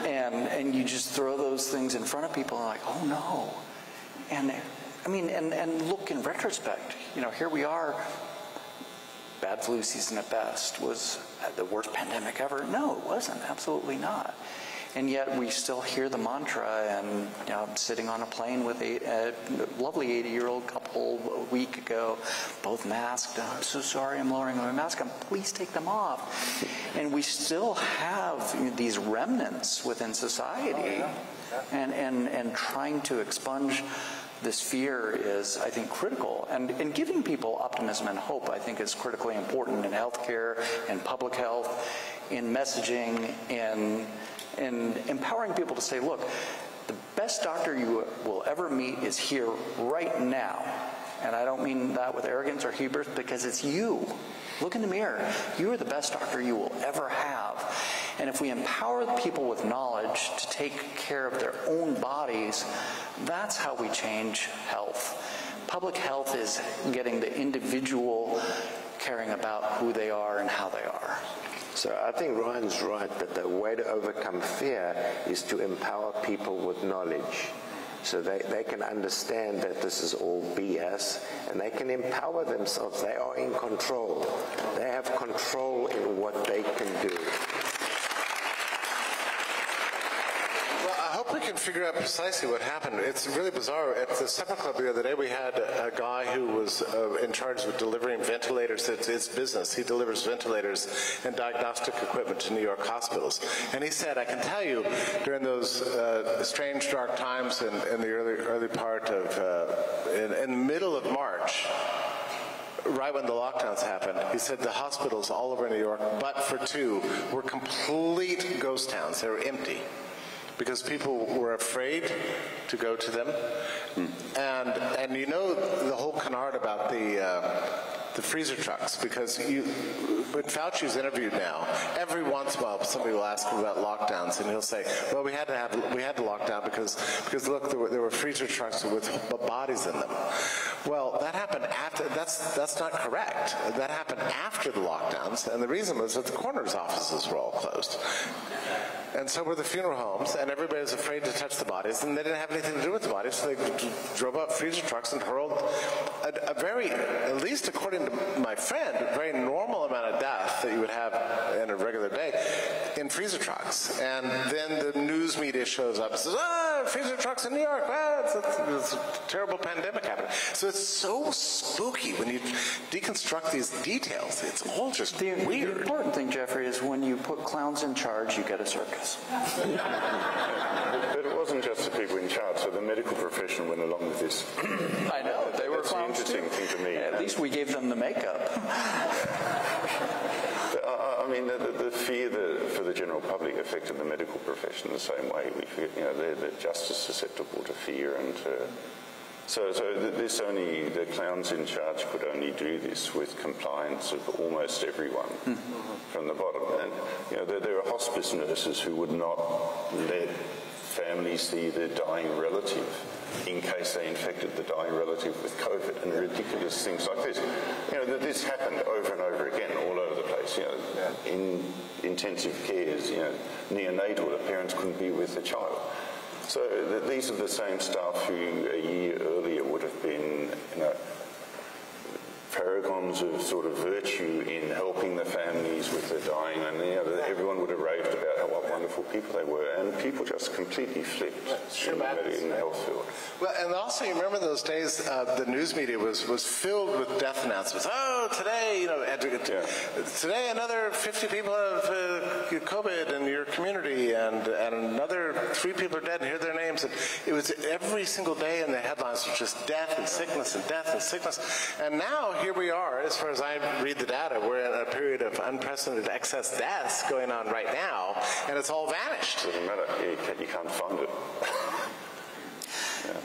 And, and you just throw those things in front of people and like, oh, no. And I mean, and, and look in retrospect, you know, here we are, bad flu season at best. Was the worst pandemic ever? No, it wasn't, absolutely not. And yet we still hear the mantra, and you know, sitting on a plane with a, a lovely eighty-year-old couple a week ago, both masked, oh, I'm so sorry I'm lowering my mask, I'm, please take them off. And we still have you know, these remnants within society, oh, yeah. Yeah. And, and, and trying to expunge this fear is, I think, critical. And, and giving people optimism and hope, I think, is critically important in healthcare, in public health, in messaging, in, in empowering people to say, look, the best doctor you will ever meet is here right now. And I don't mean that with arrogance or hubris, because it's you. Look in the mirror. You are the best doctor you will ever have. And if we empower people with knowledge to take care of their own bodies, that's how we change health. Public health is getting the individual caring about who they are and how they are. So I think Ryan's right that the way to overcome fear is to empower people with knowledge. So they, they can understand that this is all B S, and they can empower themselves. They are in control. They have control in what they can do. We can figure out precisely what happened. It's really bizarre. At the supper club the other day, we had a guy who was uh, in charge of delivering ventilators. It's his business. He delivers ventilators and diagnostic equipment to New York hospitals. And he said, I can tell you, during those uh, strange dark times in, in the early early part of, uh, in, in the middle of March, right when the lockdowns happened, he said the hospitals all over New York, but for two, were complete ghost towns. They were empty, because people were afraid to go to them. Mm. And and you know the whole canard about the uh, the freezer trucks, because you, when Fauci's interviewed now, every once in a while somebody will ask him about lockdowns, and he'll say, well, we had to have we had to lock down because because look, there were, there were freezer trucks with bodies in them. Well, that happened after. That's that's not correct. That happened after the lockdowns, and the reason was that the coroner's offices were all closed. And so were the funeral homes, and everybody was afraid to touch the bodies, and they didn't have anything to do with the bodies, so they drove up freezer trucks and hurled a, a very, at least according to my friend, a very normal amount of death that you would have in a regular day in freezer trucks. And then the news media shows up and says, ah, freezer trucks in New York, ah, it's, it's, it's a terrible pandemic happening. So it's so spooky when you deconstruct these details. It's all just the, weird. The important thing, Jeffrey, is when you put clowns in charge, you get a circus. But it wasn't just the people in charge, so the medical profession went along with this. I know, they were clowns too. That's the interesting thing to me. At least we gave them the makeup. I mean, the, the, the fear that for the general public affected the medical profession the same way. We forget, you know, they're, they're just as susceptible to fear and to... So, so this only, the clowns in charge could only do this with compliance of almost everyone mm-hmm. from the bottom. And you know, there, there are hospice nurses who would not let families see their dying relative in case they infected the dying relative with COVID, and ridiculous things like this. You know, this happened over and over again all over the place. You know, in intensive cares, you know, neonatal, the parents couldn't be with the child. So these are the same staff who a year earlier would have been, you know, paragons of sort of virtue in helping the families with the dying, and you know, everyone would have raved about how what wonderful people they were, and people just completely flipped in the, in the health field. Well, and also you remember those days uh, the news media was, was filled with death announcements. Oh, today, you know, today another fifty people have uh, COVID in your community, and, and another three people are dead, and here are their names. And it was every single day in the headlines was just death and sickness and death and sickness, and now here we are, as far as I read the data, we're in a period of unprecedented excess deaths going on right now, and it's all vanished. It doesn't matter. You can't fund it.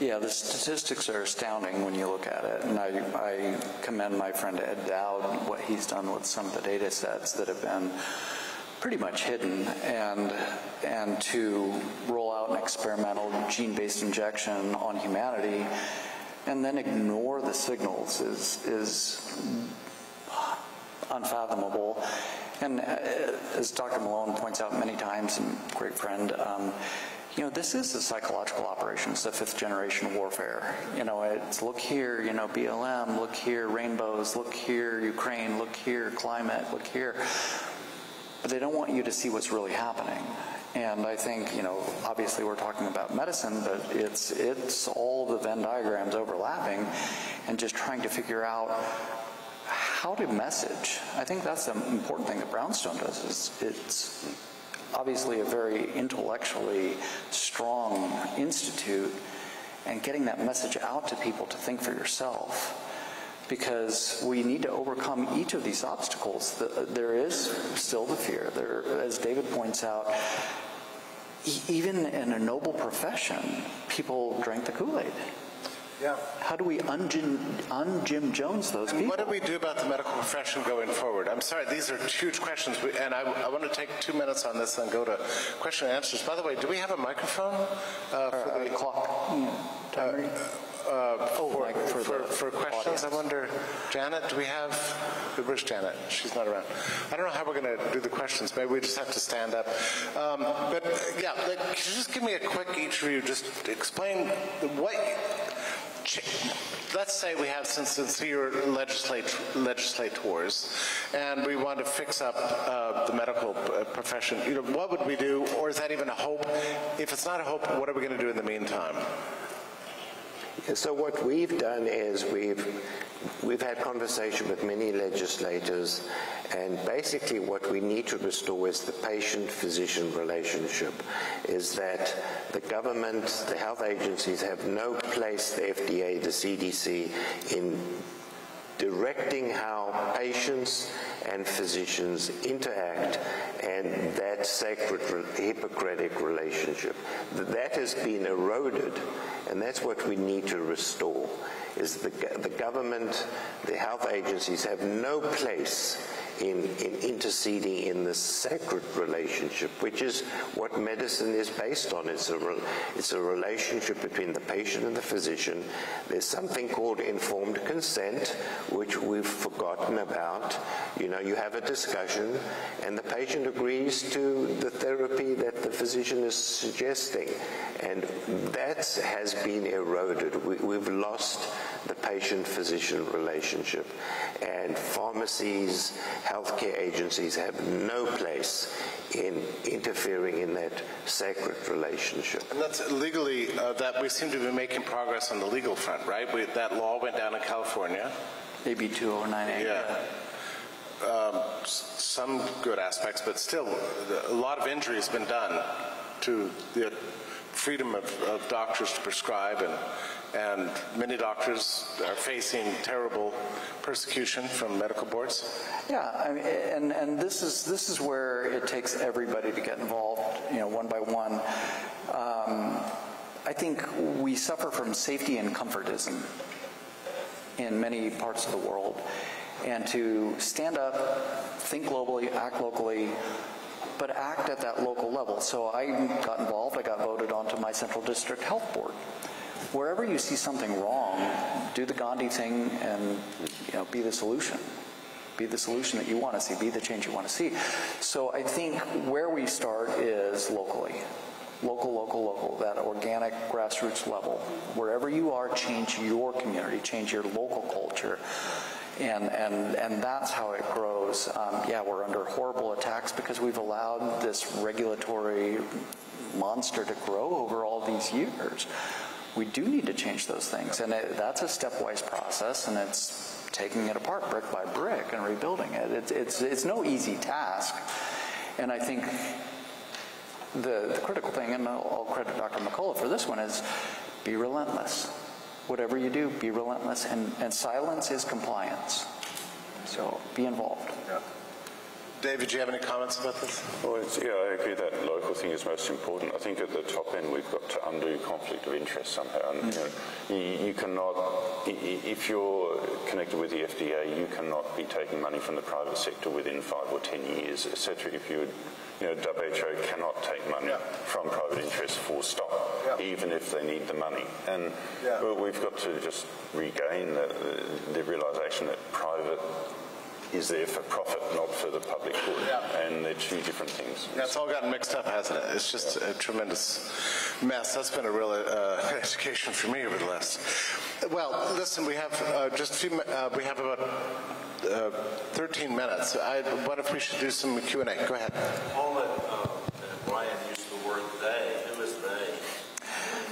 Yeah, the statistics are astounding when you look at it, and I, I commend my friend Ed Dowd, what he's done with some of the data sets that have been pretty much hidden, and and to roll out an experimental gene-based injection on humanity and then ignore the signals is is unfathomable. And as Doctor Malone points out many times, and great friend, um, you know, this is the psychological operations, the fifth generation warfare. You know, it's look here, you know, B L M, look here, rainbows, look here, Ukraine, look here, climate, look here. But they don't want you to see what's really happening. And I think, you know, obviously we're talking about medicine, but it's, it's all the Venn diagrams overlapping, and just trying to figure out how to message. I think that's the important thing that Brownstone does, is it's obviously a very intellectually strong institute, and getting that message out to people to think for yourself, because we need to overcome each of these obstacles. The, there is still the fear. There, as David points out, e even in a noble profession, people drank the Kool-Aid. Yeah. How do we un-Jim, un-Jim Jones those people? And what do we do about the medical profession going forward? I'm sorry, these are huge questions, we, and I, I want to take two minutes on this and go to question and answers. By the way, do we have a microphone? Uh, for or, the uh, clock. Mm, timer. Uh, uh, oh, for, like for, for, for questions, audience. I wonder, Janet, do we have? Where's Janet? She's not around. I don't know how we're going to do the questions. Maybe we just have to stand up. Um, but yeah, like, could you just give me a quick, each of you, just explain what. Let's say we have sincere legislators, and we want to fix up uh, the medical profession. You know, what would we do, or is that even a hope? If it's not a hope, what are we going to do in the meantime? So what we've done is we've we've had conversation with many legislators, and basically what we need to restore is the patient-physician relationship, is that the government, the health agencies have no place, the F D A, the C D C, in directing how patients and physicians interact, and that sacred Hippocratic relationship. That has been eroded, and that's what we need to restore, is the, the government, the health agencies have no place in, in interceding in this sacred relationship, which is what medicine is based on. It's a, re, it's a relationship between the patient and the physician. There's something called informed consent, which we've forgotten about. You know, you have a discussion, and the patient agrees to the therapy that the physician is suggesting. And that has been eroded. We, we've lost the patient-physician relationship. And pharmacies, healthcare agencies have no place in interfering in that sacred relationship. And that's legally, uh, that we seem to be making progress on the legal front, right? We, that law went down in California. A B two oh nine A. Yeah. Um, some good aspects, but still, a lot of injury has been done to the freedom of, of doctors to prescribe, and and many doctors are facing terrible persecution from medical boards. Yeah, I mean, and and this is this is where it takes everybody to get involved, you know, one by one. Um, I think we suffer from safety and comfortism in many parts of the world, and to stand up, think globally, act locally, but act at that local level. So I got involved, I got voted onto my central district health board. Wherever you see something wrong, do the Gandhi thing and, you know, be the solution. Be the solution that you want to see, be the change you want to see. So I think where we start is locally. Local, local, local, that organic grassroots level. Wherever you are, change your community, change your local culture, and and, and that's how it grows. Um, yeah, we're under horrible attacks because we've allowed this regulatory monster to grow over all these years. We do need to change those things, and it, that's a stepwise process, and it's taking it apart brick by brick and rebuilding it. It's, it's, it's no easy task, and I think the, the critical thing, and I'll credit Doctor McCullough for this one, is be relentless. Whatever you do, be relentless, and, and silence is compliance. So be involved. Yeah. David, do you have any comments about this? Well, it's, yeah, I agree that local thing is most important. I think at the top end we've got to undo conflict of interest somehow. And, you, know, you, you cannot, if you're connected with the F D A, you cannot be taking money from the private sector within five or ten years, et cetera. If you, you know, W H O cannot take money yeah. from private interest, full stop, yeah. even if they need the money. And yeah. well, we've got to just regain the, the, the realization that private is there for profit, not for the public good, yeah. and they're two different things. That's all gotten mixed up, hasn't it? It's just yeah. a tremendous mess. That's been a real uh, education for me over the last. Well, listen, we have uh, just a few. Uh, we have about uh, thirteen minutes. I, what if we should do some Q and A? Go ahead. Paul and, uh, and Brian used the word "they." Who is they?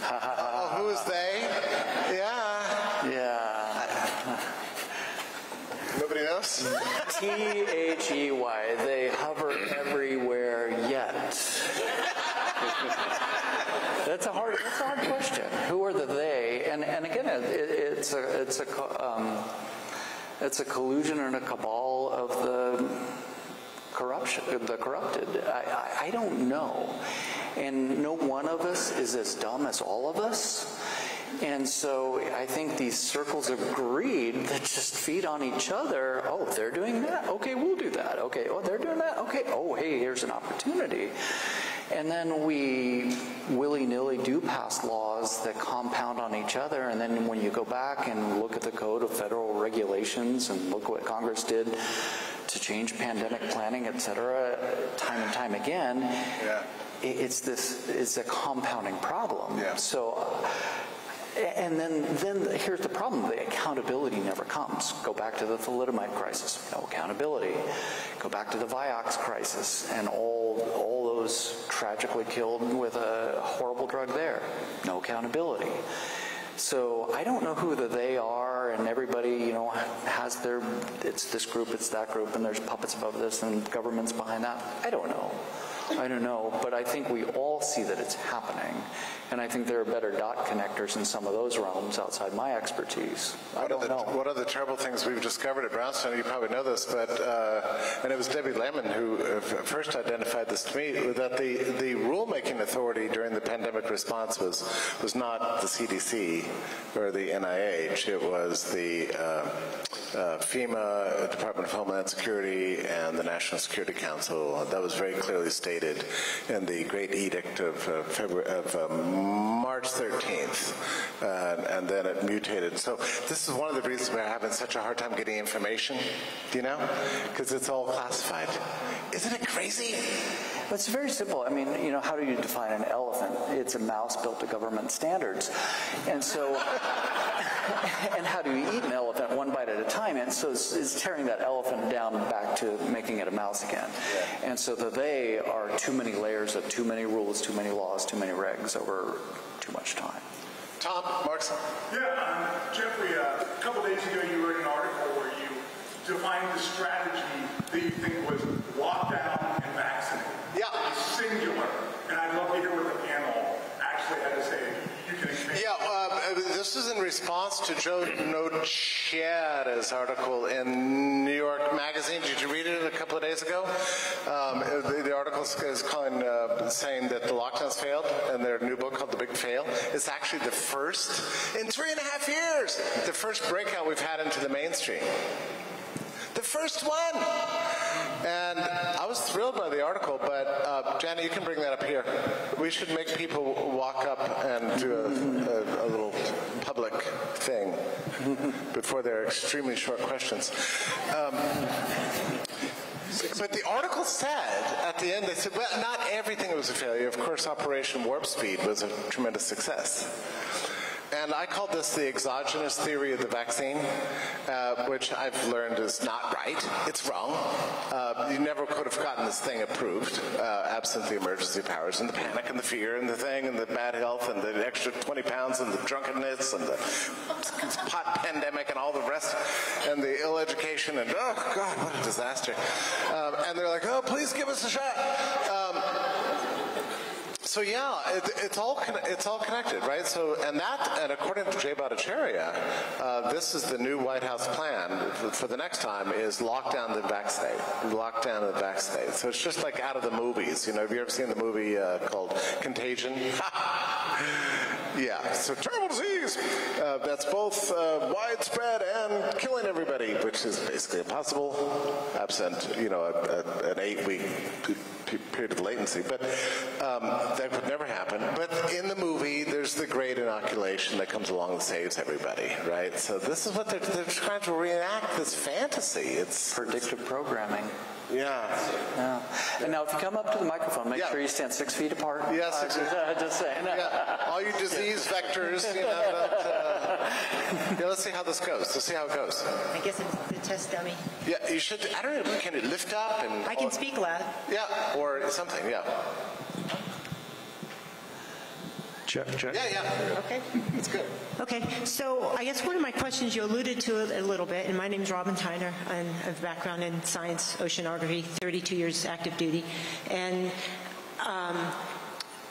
Oh, who is they? Yeah. Yeah. Nobody knows? T H E Y, they hover everywhere yet. That's a hard, that's a hard question. Who are the they? And and again, it, it's a it's a um, it's a collusion and a cabal of the corruption, the corrupted. I, I I don't know, and no one of us is as dumb as all of us. And so I think these circles of greed that just feed on each other. Oh, they're doing that. Okay, we'll do that. Okay, oh, they're doing that. Okay, oh, hey, here's an opportunity. And then we willy-nilly do pass laws that compound on each other. And then when you go back and look at the Code of Federal Regulations and look what Congress did to change pandemic planning, et cetera, time and time again, yeah. it's this, it's a compounding problem. Yeah. So. And then, then here's the problem. The accountability never comes. Go back to the thalidomide crisis. No accountability. Go back to the Vioxx crisis and all, all those tragically killed with a horrible drug there. No accountability. So I don't know who the they are, and everybody, you know, has their, it's this group, it's that group, and there's puppets above this and governments behind that. I don't know. I don't know, but I think we all see that it's happening, and I think there are better dot connectors in some of those realms outside my expertise. I don't know. One of the terrible things we've discovered at Brownstone, you probably know this, but uh, and it was Debbie Lerman who first identified this to me, that the the rulemaking authority during the pandemic response was was not the C D C or the N I H. It was the uh, uh, FEMA, Department of Homeland Security, and the National Security Council. That was very clearly stated in the Great Edict of, uh, February, of um, March thirteenth, uh, and then it mutated. So this is one of the reasons we're having such a hard time getting information, do you know? Because it's all classified. Isn't it crazy? It's very simple. I mean, you know, how do you define an elephant? It's a mouse built to government standards. And so, and how do you eat an elephant? One bite at a time. And so it's, it's tearing that elephant down back to making it a mouse again. Yeah. And so the they are too many layers of too many rules, too many laws, too many regs over too much time. Tom, Marks? Yeah, um, Jeffrey, uh, a couple days ago you wrote an article where you defined the strategy that you think was lockdown and vaccinate. Yeah. Singular. And I'd love to hear what the panel actually had to say. You can explain. Yeah, uh, this is in response to Joe Nociera's article in New York Magazine. Did you read it a couple of days ago? Um, the, the article is calling, uh, saying that the lockdowns failed, and their new book called The Big Fail. It's actually the first, in three and a half years, the first breakout we've had into the mainstream. The first one! And I was thrilled by the article, but uh, Janet, you can bring that up here. We should make people walk up and do a, a, a little public thing before their extremely short questions. Um, But the article said, at the end, they said, well, not everything was a failure. Of course, Operation Warp Speed was a tremendous success. And I call this the exogenous theory of the vaccine, uh, which I've learned is not right. It's wrong. Uh, you never could have gotten this thing approved, uh, absent the emergency powers and the panic and the fear and the thing and the bad health and the extra twenty pounds and the drunkenness and the pot pandemic and all the rest and the ill education and, oh, God, what a disaster. Um, and they're like, oh, please give us a shot. Um, So yeah, it, it's all it's all connected, right? So and that, and according to Jay Bhattacharya, uh, this is the new White House plan for, for the next time: is lockdown and vaccinate, lockdown and vaccinate. So it's just like out of the movies, you know. Have you ever seen the movie uh, called Contagion? Yeah, so terrible disease. Uh, that's both uh, widespread and killing everybody, which is basically impossible, absent, you know, a, a, an eight-week period of latency. But um, that would never happen. But in the movie, there's the great inoculation that comes along and saves everybody, right? So this is what they're, they're trying to reenact, this fantasy. It's predictive programming. Yeah. yeah. And now, if you come up to the microphone, make yeah. sure you stand six feet apart. Yes, uh, exactly. Just, uh, just saying. Yeah. All you disease vectors, you know. That, uh... yeah, let's see how this goes. Let's see how it goes. I guess it's the test dummy. Yeah, you should. I don't know. Can it lift up? And I can or, speak loud. Yeah, or something. Yeah. Check, check. Yeah, yeah. Okay. It's good. Okay. So I guess one of my questions, you alluded to it a little bit, and my name is Robin Tyner. I have a background in science, oceanography, thirty-two years active duty. And um,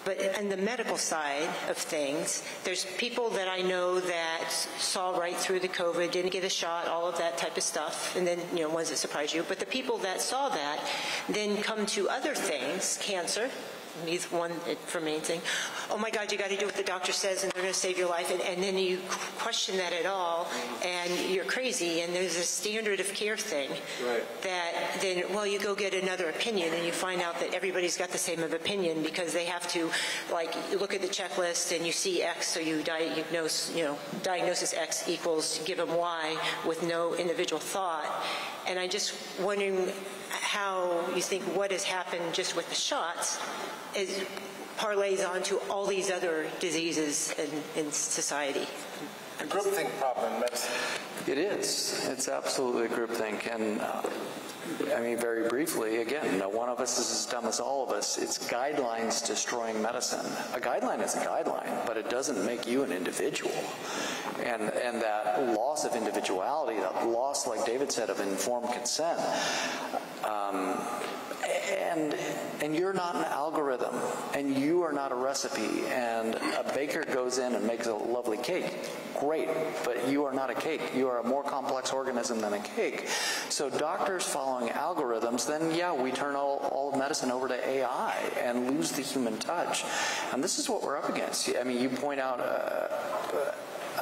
But on the medical side of things, there's people that I know that saw right through the COVID, didn't get a shot, all of that type of stuff, and then, you know, ones that surprise you. But the people that saw that then come to other things, cancer, one for main thing. Oh my God, you got to do what the doctor says, and they're going to save your life. And, and then you question that at all, and you're crazy. And there's a standard of care thing right. that then, well, you go get another opinion, and you find out that everybody's got the same of opinion because they have to, like, look at the checklist, and you see X, so you diagnose, you know, diagnosis X equals give them Y with no individual thought. And I'm just wondering how you think what has happened just with the shots is parlays onto all these other diseases in, in society. A groupthink problem in medicine. It is. It's absolutely a groupthink. And uh, I mean, very briefly, again, no one of us is as dumb as all of us. It's guidelines destroying medicine. A guideline is a guideline, but it doesn't make you an individual. And, and that loss of individuality, that loss, like David said, of informed consent, um, And and you're not an algorithm, and you are not a recipe, and a baker goes in and makes a lovely cake. Great, but you are not a cake. You are a more complex organism than a cake. So doctors following algorithms, then yeah, we turn all, all of medicine over to A I and lose the human touch. And this is what we're up against. I mean, you point out a,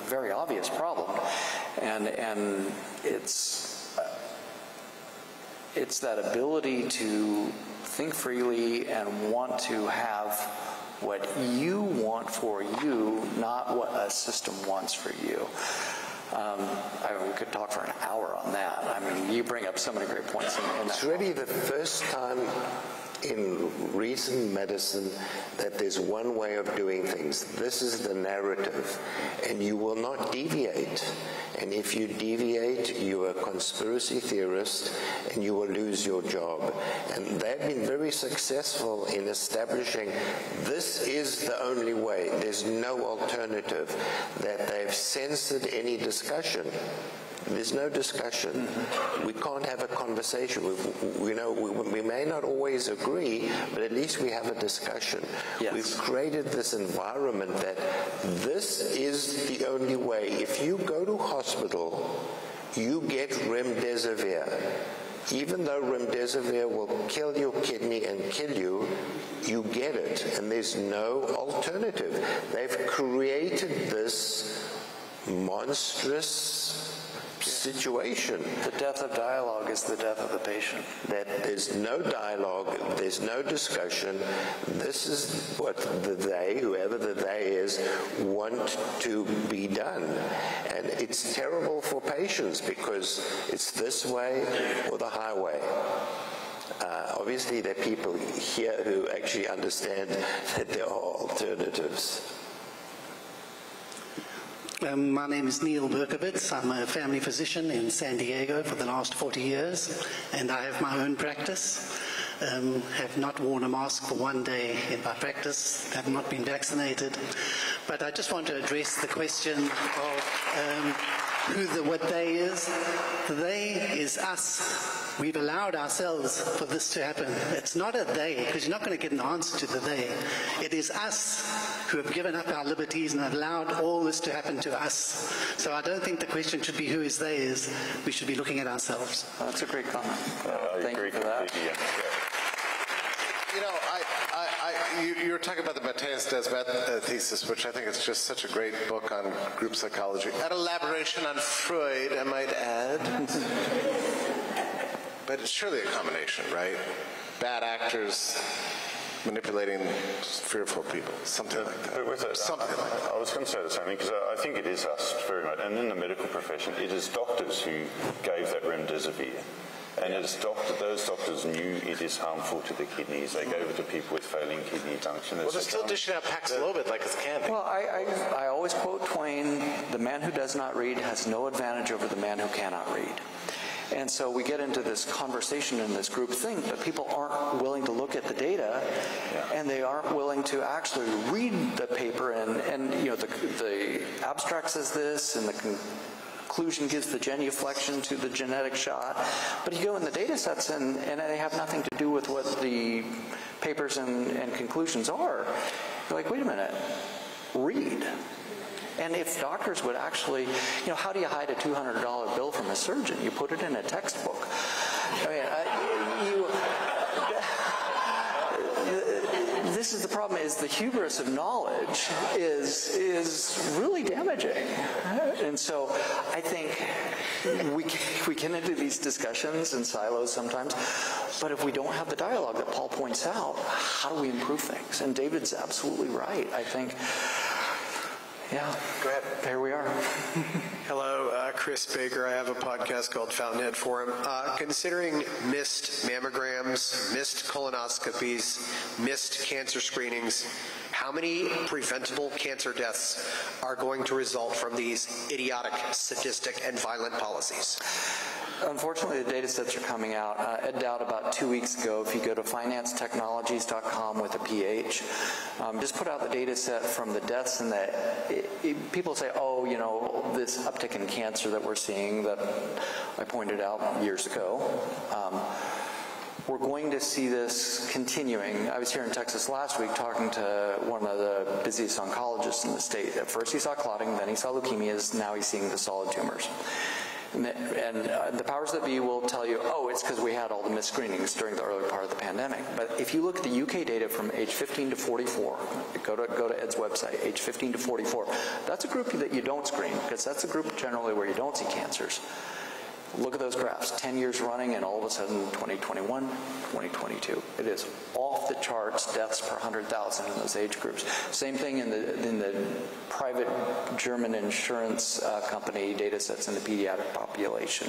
a very obvious problem, and, and it's... It's that ability to think freely and want to have what you want for you, not what a system wants for you. Um, I mean, we could talk for an hour on that. I mean, you bring up so many great points. In, in it's really the first time in recent medicine that there's one way of doing things. This is the narrative, and you will not deviate. And if you deviate, you're a conspiracy theorist, and you will lose your job. And they've been very successful in establishing this is the only way. There's no alternative. That they've censored any discussion. There's no discussion. Mm-hmm. We can't have a conversation. We've, we know we, we may not always agree, but at least we have a discussion. Yes. We've created this environment that this is the only way. If you go to hospital, you get remdesivir. Even though remdesivir will kill your kidney and kill you, you get it, and there's no alternative. They've created this monstrous situation. The death of dialogue is the death of the patient. That there's no dialogue, there's no discussion. This is what the they, whoever the they is, want to be done. And it's terrible for patients because it's this way or the highway. Uh, obviously, there are people here who actually understand that there are alternatives. Um, my name is Neil Berkowitz. I'm a family physician in San Diego for the last forty years, and I have my own practice. Um, have not worn a mask for one day in my practice, have not been vaccinated. But I just want to address the question of um, who the what they is. The they is us. We've allowed ourselves for this to happen. It's not a they, because you're not going to get an answer to the they. It is us who have given up our liberties and allowed all this to happen to us. So I don't think the question should be who is they is. We should be looking at ourselves. Well, that's a great comment. Uh, Thank you for that. You know, I, I, I, you, you were talking about the Mateus Desmet uh, thesis, which I think is just such a great book on group psychology. An elaboration on Freud, I might add. But it's surely a combination, right? Bad actors manipulating fearful people, something like that. With that something I, like that. I was going to say the same thing, because I think it is us very much. And in the medical profession, it is doctors who gave that remdesivir. And it is doctor, those doctors knew it is harmful to the kidneys. They gave it to people with failing kidney function. Well, they're still dishing out Paxlovid like it's candy. Well, I, I, I always quote Twain, the man who does not read has no advantage over the man who cannot read. And so we get into this conversation and this group thing, but people aren't willing to look at the data, yeah. and they aren't willing to actually read the paper. And, and you know, the, the abstract says this, and the conclusion gives the genuflection to the genetic shot. But you go in the data sets, and, and they have nothing to do with what the papers and, and conclusions are. You're like, wait a minute, read. And if doctors would actually, you know, how do you hide a two hundred dollar bill from a surgeon? You put it in a textbook. I mean, I, you... This is the problem, is the hubris of knowledge is is really damaging. And so I think we, we get into these discussions in silos sometimes, but if we don't have the dialogue that Paul points out, how do we improve things? And David's absolutely right, I think. Yeah, go ahead. There we are. Hello, uh, Chris Baker. I have a podcast called Fountainhead Forum. Uh, considering missed mammograms, missed colonoscopies, missed cancer screenings, how many preventable cancer deaths are going to result from these idiotic, sadistic, and violent policies? Unfortunately, the data sets are coming out. Uh, Ed Dowd, about two weeks ago, if you go to finance technologies dot com with a P H, um, just put out the data set from the deaths, and that it, it, people say, oh, you know, this uptick in cancer that we're seeing that I pointed out years ago. Um, We're going to see this continuing. I was here in Texas last week talking to one of the busiest oncologists in the state. At first he saw clotting, then he saw leukemias, now he's seeing the solid tumors. And, and uh, the powers that be will tell you, oh, it's because we had all the missed screenings during the early part of the pandemic. But if you look at the U K data from age fifteen to forty-four, go to, go to Ed's website, age fifteen to forty-four, that's a group that you don't screen, because that's a group generally where you don't see cancers. Look at those graphs, ten years running, and all of a sudden twenty twenty-one, twenty twenty-two. It is off the charts, deaths per one hundred thousand in those age groups. Same thing in the, in the private German insurance uh, company data sets in the pediatric population.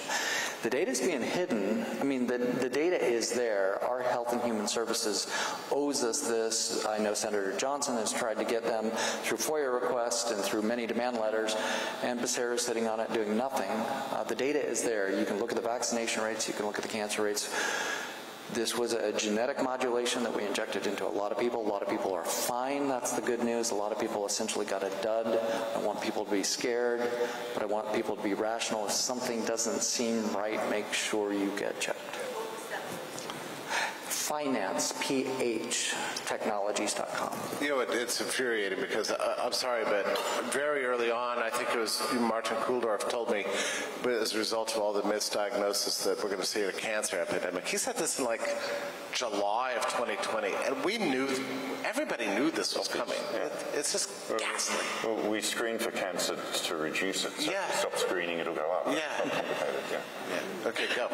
The data is being hidden. I mean, the, the data is there. Our Health and Human Services owes us this. I know Senator Johnson has tried to get them through FOIA requests and through many demand letters, and Becerra is sitting on it doing nothing. Uh, the data is there. You can look at the vaccination rates, you can look at the cancer rates. This was a genetic modulation that we injected into a lot of people. A lot of people are fine, that's the good news. A lot of people essentially got a dud. I want people to be scared, but I want people to be rational. If something doesn't seem right, make sure you get checked. Finance, P H, technologies dot com. You know, it, it's infuriating because, uh, I'm sorry, but very early on, I think it was Martin Kuldorf told me, but as a result of all the misdiagnosis that we're going to see a cancer epidemic. He said this in like July of twenty twenty, and we knew, everybody knew this was coming. Yeah. It's just well, ghastly. Well, we screen for cancer to reduce it, so yeah. If you stop screening, it'll go up. Yeah. It's complicated, yeah. yeah. Okay, go.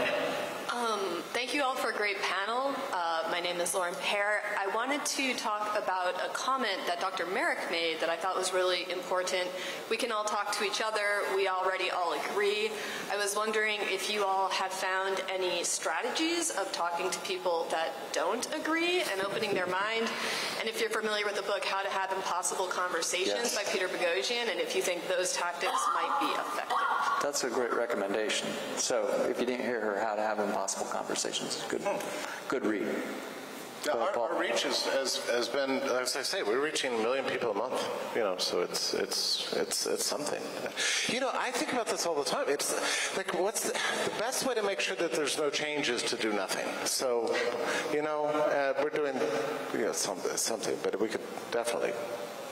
Um, thank you all for a great panel. Uh, my name is Lauren Pear. I wanted to talk about a comment that Doctor Marik made that I thought was really important. We can all talk to each other. We already all agree. I was wondering if you all have found any strategies of talking to people that don't agree and opening their mind. And if you're familiar with the book, How to Have Impossible Conversations yes. by Peter Boghossian, and if you think those tactics might be effective. That's a great recommendation. So if you didn't hear her, How to Have Impossible Conversations. Good. Good read. Yeah, our, our reach is, has, has been, as I say, we're reaching a million people a month. You know, so it's it's it's it's something. You know, I think about this all the time. It's like, what's the, the best way to make sure that there's no change is to do nothing. So, you know, uh, we're doing you know, some, something, but we could definitely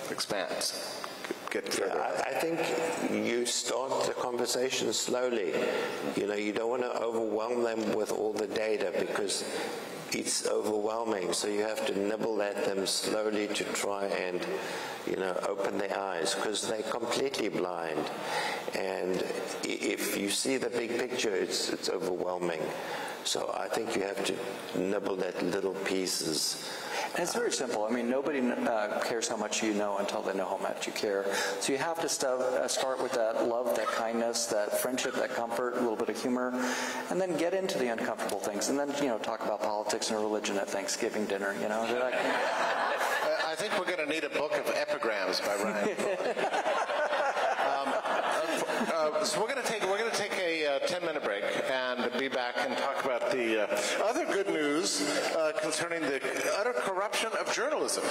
expand. Yeah, I think you start the conversation slowly. You know, you don't want to overwhelm them with all the data because it's overwhelming. So you have to nibble at them slowly to try and, you know, open their eyes because they're completely blind. And if you see the big picture, it's, it's overwhelming. So I think you have to nibble at little pieces. And it's very simple. I mean, nobody uh, cares how much you know until they know how much you care. So you have to st uh, start with that love, that kindness, that friendship, that comfort, a little bit of humor, and then get into the uncomfortable things. And then, you know, talk about politics and religion at Thanksgiving dinner, you know. That I, can... I think we're going to need a book of epigrams by Ryan Cole. Uh, so we're going to take we're going to take a ten minute uh, break and be back and talk about the uh, other good news uh, concerning the utter corruption of journalism.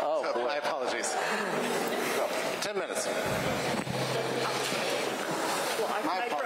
Oh, so, my apologies. So, ten minutes. Well, I'm my apologies.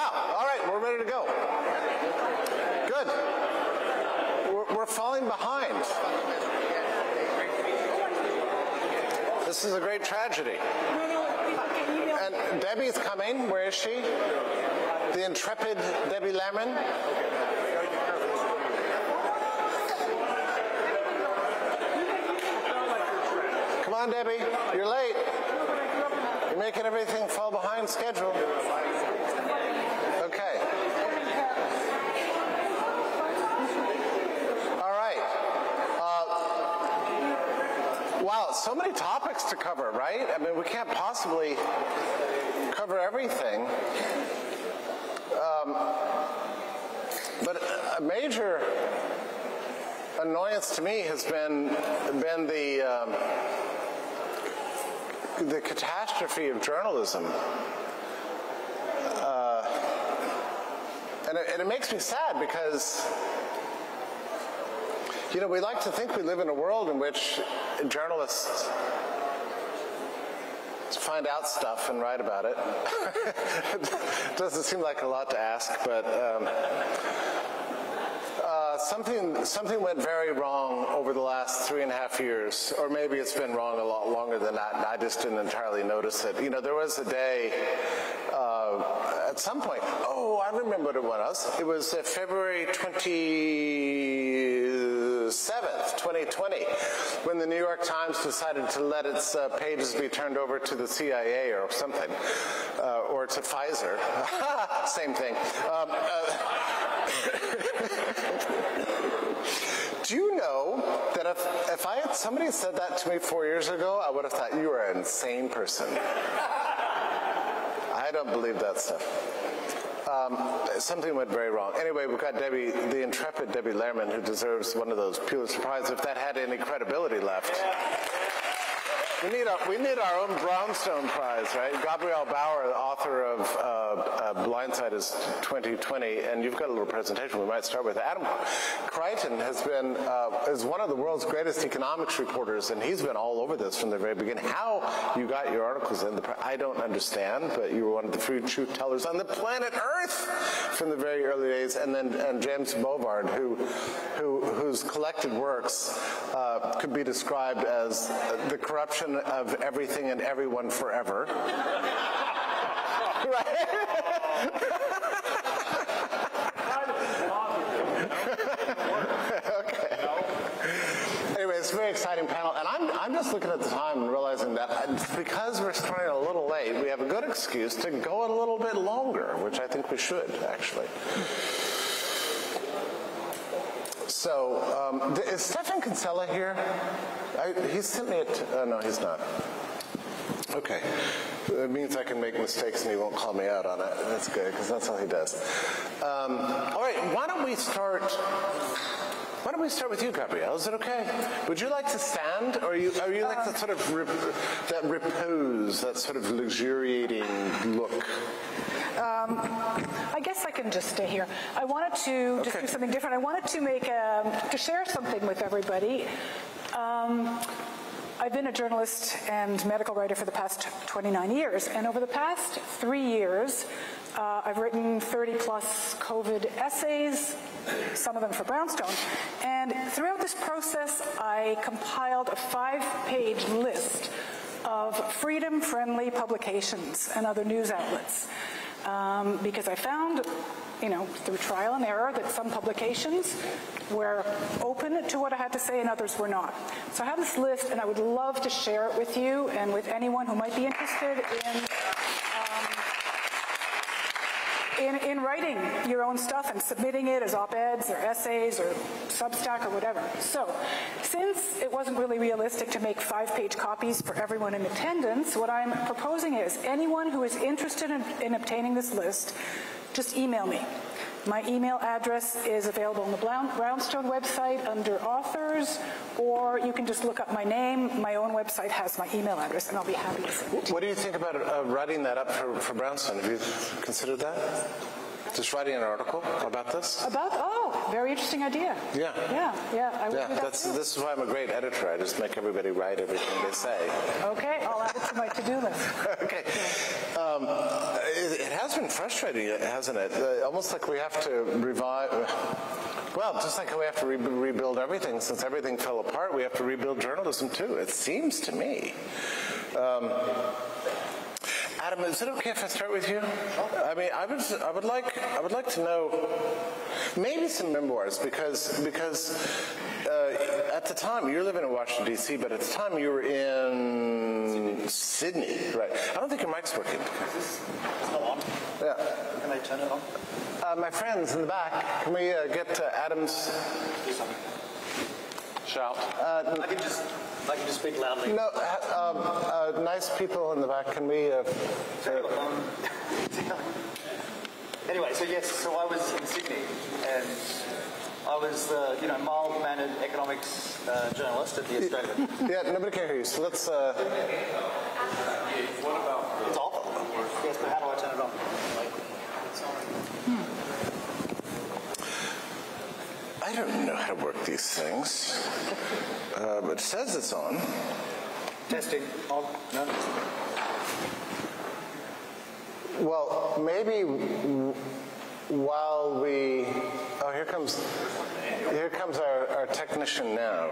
Wow, all right, we're ready to go. Good. We're, we're falling behind. This is a great tragedy. And Debbie's coming. Where is she? The intrepid Debbie Lerman. Come on, Debbie. You're late. You're making everything fall behind schedule. Okay. All right. Uh, wow, so many topics to cover, right? I mean, we can't possibly cover everything. Um, but a major annoyance to me has been been the um, the catastrophe of journalism, uh, and, it, and it makes me sad because you know we like to think we live in a world in which journalists find out stuff and write about it. It doesn't seem like a lot to ask, but um, uh, something something went very wrong over the last three and a half years, or maybe it's been wrong a lot longer than that, and I just didn't entirely notice it. You know, there was a day uh, at some point, oh, I remember what it was. It was uh, February twenty-seventh, twenty twenty, when the New York Times decided to let its uh, pages be turned over to the C I A or something, uh, or to Pfizer. Same thing. Um, uh, do you know that if, if I had somebody said that to me four years ago, I would have thought you were an insane person. I don't believe that stuff. Um, something went very wrong. Anyway, we've got Debbie, the intrepid Debbie Lerman, who deserves one of those Pulitzer Prizes, if that had any credibility left. We need our, we need our own Brownstone Prize, right? Gabrielle Bauer, the author of uh, uh, Blindsight is twenty twenty, and you've got a little presentation we might start with. Adam Creighton has been, uh, is one of the world's greatest economics reporters, and he's been all over this from the very beginning. How you got your articles in the press, I don't understand, but you were one of the few truth tellers on the planet Earth from the very early days. And then and James Bovard, who, who, whose collected works uh, could be described as the corruption of everything and everyone forever. Right? Okay. Anyway, it's a very exciting panel, and I'm, I'm just looking at the time and realizing that because we're starting a little late, we have a good excuse to go a little bit longer, which I think we should, actually. So, um, is Stefan Kinsella here? I, he sent me a, t uh, no, he's not. Okay, it means I can make mistakes and he won't call me out on it. That's good, because that's all he does. Um, all right, why don't we start, why don't we start with you, Gabrielle? Is it okay? Would you like to stand, or you, are you uh, like that sort of, rep that repose, that sort of luxuriating look? Um, I guess I can just stay here. I wanted to just okay. do something different. I wanted to make a, to share something with everybody. Um, I've been a journalist and medical writer for the past twenty-nine years, and over the past three years, uh, I've written thirty plus COVID essays, some of them for Brownstone, and throughout this process, I compiled a five-page list of freedom-friendly publications and other news outlets. Um, because I found, you know, through trial and error that some publications were open to what I had to say and others were not. So I have this list, and I would love to share it with you and with anyone who might be interested in um, in, in writing your own stuff and submitting it as op-eds or essays or Substack or whatever. So since it wasn't really realistic to make five-page copies for everyone in attendance, what I'm proposing is anyone who is interested in, in obtaining this list, just email me. My email address is available on the Brownstone website under authors, or you can just look up my name. My own website has my email address, and I'll be happy to send it. What do you think about uh, writing that up for, for Brownstone? Have you considered that? Just writing an article about this. About oh, very interesting idea. Yeah, yeah, yeah. I would yeah, do that that's too. This is why I'm a great editor. I just make everybody write everything they say. Okay, I'll add it to my to-do list. Okay. Yeah. Um, it, it has been frustrating, hasn't it? Uh, almost like we have to revive. Well, just like we have to re rebuild everything, since everything fell apart, we have to rebuild journalism too, it seems to me. Um, Adam, is it okay if I start with you? I mean, I would, I would like, I would like to know maybe some memoirs, because, because uh, at the time you're living in Washington D C, but at the time you were in Sydney, Sydney right? I don't think your mic's working. Is this still on? Yeah. Can I turn it on? Uh, my friends in the back, can we uh, get uh, Adam's? Do something. Shout. Uh, I can just. I can just speak loudly. No, uh, um, uh, nice people in the back. Can we? Uh, anyway, so yes, so I was in Sydney, and I was the you know mild-mannered economics uh, journalist at the Australian. Yeah, nobody can hear you. So let's. Uh... What about? It's off. Yes, but how do I turn it on? Hmm. I don't know how to work these things. Uh, but it says it's on. Testing. On. No. Well, maybe while we... Oh, here comes here comes our, our technician now.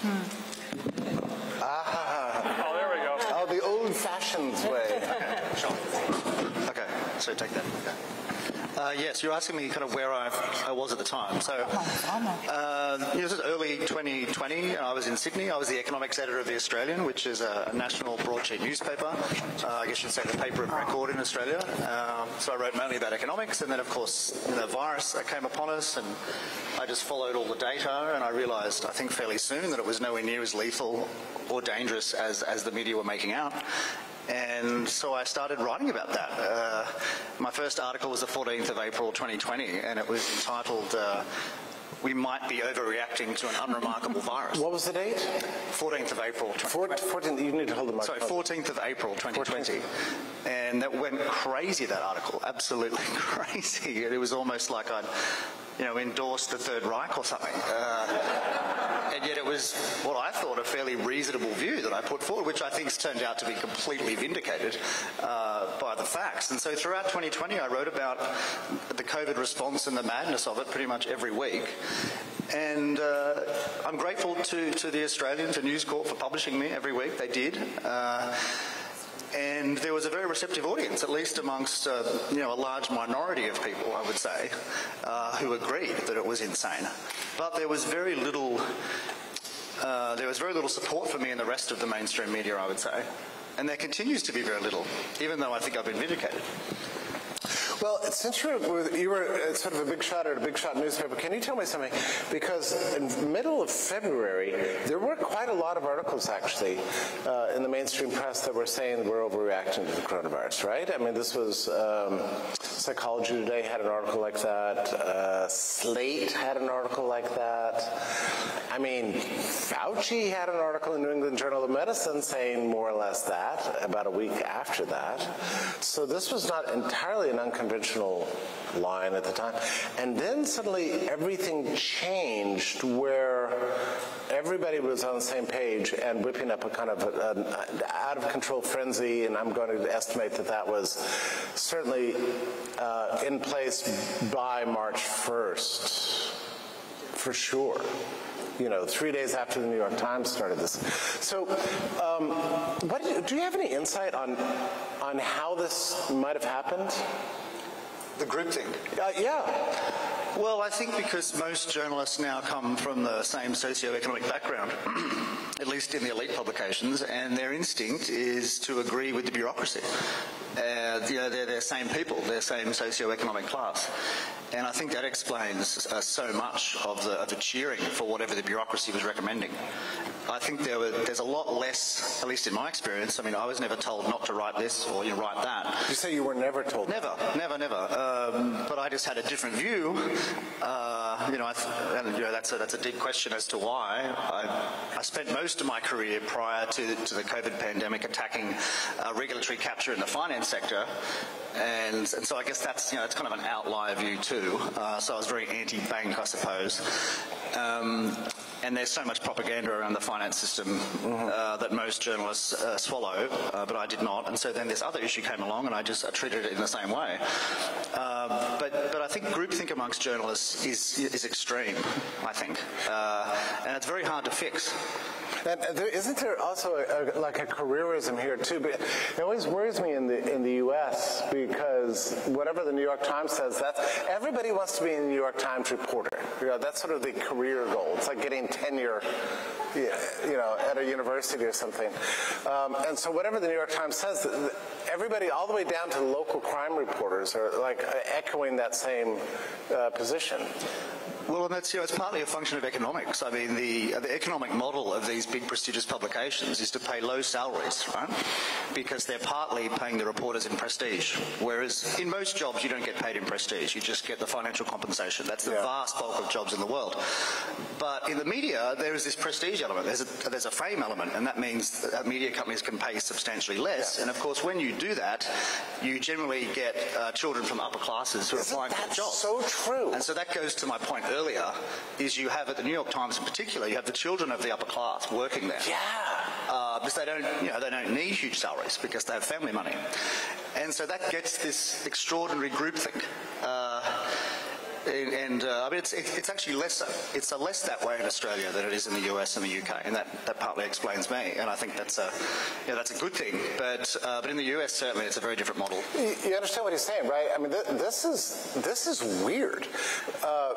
Hmm. Ah. Oh, there we go. Oh, the old-fashioned way. Okay. Okay, so take that. Okay. Uh, yes, you're asking me kind of where I, I was at the time. So, uh, it was early twenty twenty, and I was in Sydney. I was the economics editor of The Australian, which is a national broadsheet newspaper. Uh, I guess you'd say the paper of record in Australia. Um, so I wrote mainly about economics, and then, of course, the virus that came upon us, and I just followed all the data, and I realised, I think fairly soon, that it was nowhere near as lethal or dangerous as, as the media were making out. And so I started writing about that. Uh, my first article was the fourteenth of April twenty twenty, and it was entitled, uh, We Might Be Overreacting to an Unremarkable Virus. What was the date? fourteenth of April twenty twenty. fourteenth, you need to hold the microphone. Sorry, fourteenth of April twenty twenty. fourteenth. And that went crazy, that article, absolutely crazy. It was almost like I'd, you know, endorsed the Third Reich or something. Uh, and yet it was what I thought a fairly reasonable view that I put forward, which I think has turned out to be completely vindicated uh, by the facts. And so throughout twenty twenty, I wrote about the COVID response and the madness of it pretty much every week. And uh, I'm grateful to, to The Australian, to News Corp for publishing me every week. They did. Uh, And there was a very receptive audience, at least amongst uh, you know, a large minority of people, I would say, uh, who agreed that it was insane. But there was very little, uh, there was very little support for me in the rest of the mainstream media, I would say. And there continues to be very little, even though I think I've been vindicated. Well, since you were, you were sort of a big shot at a big shot newspaper, can you tell me something? Because in the middle of February, there were quite a lot of articles, actually, uh, in the mainstream press that were saying we're overreacting to the coronavirus, right? I mean, this was um, Psychology Today had an article like that. Uh, Slate had an article like that. I mean, Fauci had an article in New England Journal of Medicine saying more or less that about a week after that. So this was not entirely an unconventional conventional line at the time. And then suddenly everything changed where everybody was on the same page and whipping up a kind of an out-of-control frenzy, and I'm going to estimate that that was certainly uh, in place by March first, for sure. You know, three days after the New York Times started this. So, um, what did you, do you have any insight on on how this might have happened? The group thing. Uh, yeah. Well, I think because most journalists now come from the same socioeconomic background, at least in the elite publications, and their instinct is to agree with the bureaucracy. Uh, you know, they're the same people, their same socioeconomic class. And I think that explains uh, so much of the, of the cheering for whatever the bureaucracy was recommending. I think there were, there's a lot less, at least in my experience. I mean, I was never told not to write this or you know, write that. You say you were never told? Never, never, never. Um, but I just had a different view. Uh, you know, I th and, you know that's, a, that's a deep question as to why. I, I spent most of my career prior to, to the COVID pandemic attacking uh, regulatory capture in the finance sector. And, and so I guess that's, you know, that's kind of an outlier view too. Uh, so I was very anti-bank, I suppose. Um, And there's so much propaganda around the finance system uh, that most journalists uh, swallow, uh, but I did not. And so then this other issue came along, and I just I treated it in the same way. Uh, but but I think groupthink amongst journalists is is extreme, I think, uh, and it's very hard to fix. And there, isn't there also a, a, like a careerism here too? But it always worries me in the in the U S because whatever the New York Times says, that's everybody wants to be a New York Times reporter. You know, that's sort of the career goal. It's like getting tenure, you know, at a university or something. Um, and so whatever the New York Times says, everybody all the way down to local crime reporters are like echoing that same uh, position. Well, and that's, you know, it's partly a function of economics. I mean, the, the economic model of these big prestigious publications is to pay low salaries, right? Because they're partly paying the reporters in prestige, whereas in most jobs you don't get paid in prestige. You just get the financial compensation. That's the yeah. vast bulk of jobs in the world. But in the media, there is this prestige element. There's a, there's a fame element, and that means that media companies can pay substantially less. Yeah. And, of course, when you do that, you generally get uh, children from upper classes who Isn't are applying for jobs. That's so true. And so that goes to my point earlier. Earlier, is you have at the New York Times in particular, you have the children of the upper class working there. Yeah. Uh, because they don't, you know, they don't need huge salaries because they have family money, and so that gets this extraordinary groupthink. Uh, And, and uh, I mean, it's, it's actually less, it's a less that way in Australia than it is in the U S and the U K, and that, that partly explains me, and I think that's a, yeah, that's a good thing, but, uh, but in the U S certainly it's a very different model. You, you understand what he's saying, right? I mean, th this is, this is weird. Uh,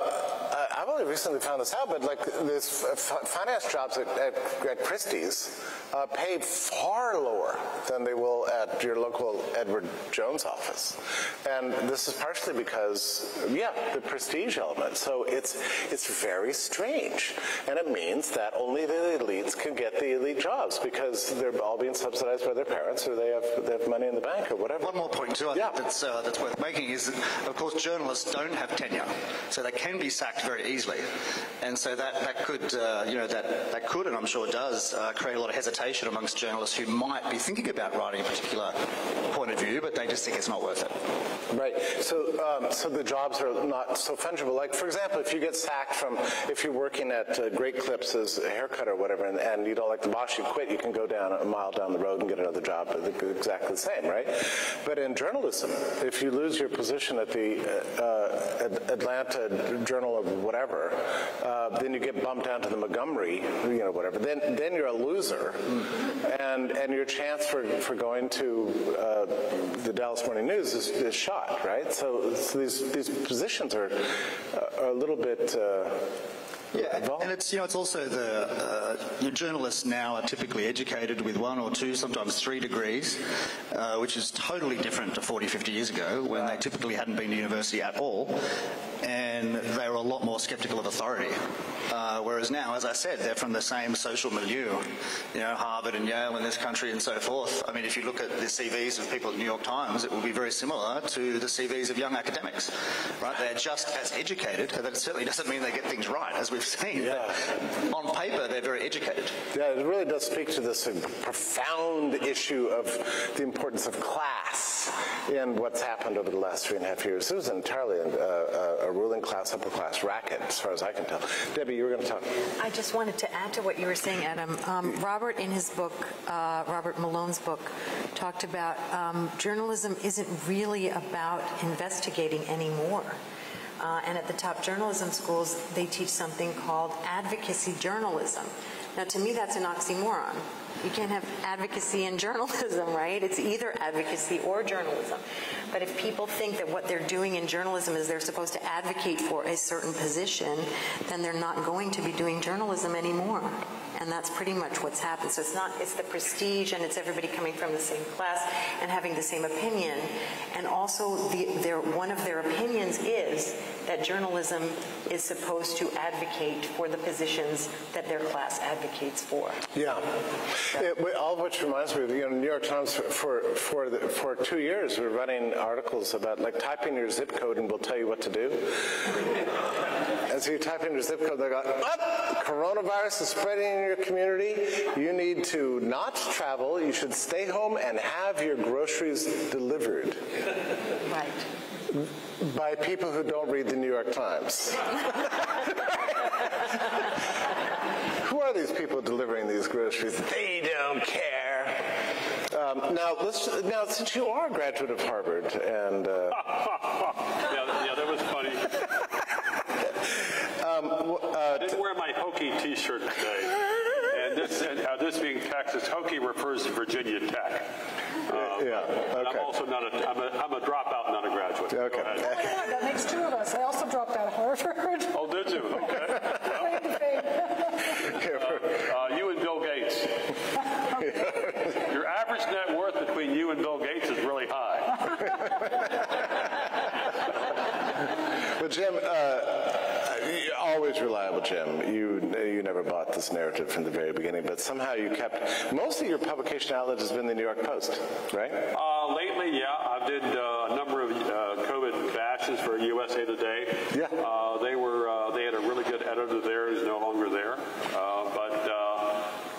I've only recently found this out, but like this finance jobs at, at, at Christie's uh, pay far lower than they will at your local Edward Jones office, and this is partially because, yeah, the prestige element. So it's it's very strange, and it means that only the elites can get the elite jobs because they're all being subsidized by their parents, or they have they have money in the bank or whatever. One more point too, I yeah. think that's uh, that's worth making is that, of course, journalists don't have tenure, so they can be sacked very easily, and so that that could uh, you know that that could and I'm sure does uh, create a lot of hesitation amongst journalists who might be thinking about writing a particular point of view, but they just think it's not worth it. Right. So um, so the jobs are not so fungible. Like, for example, if you get sacked from, if you're working at uh, Great Clips as a haircut or whatever, and, and you don't like the boss, you quit, you can go down a mile down the road and get another job exactly the same, right? But in journalism, if you lose your position at the uh, uh, Atlanta Journal of whatever, uh, then you get bumped down to the Montgomery, you know, whatever, then then you're a loser, and and your chance for, for going to uh, the Dallas Morning News is, is shot, right? So, so these, these positions are, are a little bit... Uh Yeah, and it's, you know, it's also the uh, your journalists now are typically educated with one or two, sometimes three degrees, uh, which is totally different to forty, fifty years ago when they typically hadn't been to university at all, and they were a lot more sceptical of authority. Uh, whereas now, as I said, they're from the same social milieu, you know, Harvard and Yale in this country and so forth. I mean, if you look at the C Vs of people at New York Times, it will be very similar to the C Vs of young academics, right? They're just as educated, and that certainly doesn't mean they get things right, as we've seen. Yeah. On paper, they're very educated. Yeah, it really does speak to this profound issue of the importance of class in what's happened over the last three and a half years. It was entirely a, a ruling class, upper class racket, as far as I can tell. Debbie, you were going to talk. I just wanted to add to what you were saying, Adam. Um, Robert, in his book, uh, Robert Malone's book, talked about um, journalism isn't really about investigating anymore. Uh, and at the top journalism schools, they teach something called advocacy journalism. Now, to me, that's an oxymoron. You can't have advocacy and journalism, right? It's either advocacy or journalism. But if people think that what they're doing in journalism is they're supposed to advocate for a certain position, then they're not going to be doing journalism anymore. And that's pretty much what's happened. So it's not, it's the prestige, and it's everybody coming from the same class and having the same opinion. And also the, their, one of their opinions is that journalism is supposed to advocate for the positions that their class advocates for. Yeah. So. It, all of which reminds me, you know, New York Times for, for, the, for two years we're running articles about, like, type in your zip code and we'll tell you what to do. And so you type in your zip code, they go, oh, coronavirus is spreading in your community. You need to not travel. You should stay home and have your groceries delivered. Right. By people who don't read the New York Times. Who are these people delivering these groceries? They don't care. Um, now, let's, now, since you are a graduate of Harvard, and... Uh, yeah, yeah, that was funny. Um, uh, I didn't wear my Hokie T-shirt today. And this, and, uh, this being Texas, Hokie refers to Virginia Tech. Um, yeah. Okay. I'm also not a. I'm a, I'm a dropout, not a graduate. Okay. Oh my God, that makes two of us. I also dropped out of Harvard. Oh, did you? Okay. Well, uh, uh, you and Bill Gates. Okay. Your average net worth between you and Bill Gates is really high. Well, Jim. Uh, Always reliable, Jim. You you never bought this narrative from the very beginning, but somehow you kept. Most of your publication outlet has been the New York Post, right? Uh, lately, yeah, I did uh, a number of uh, COVID bashes for U S A Today. Yeah. Uh, they were uh, they had a really good editor there who's no longer there, uh, but uh,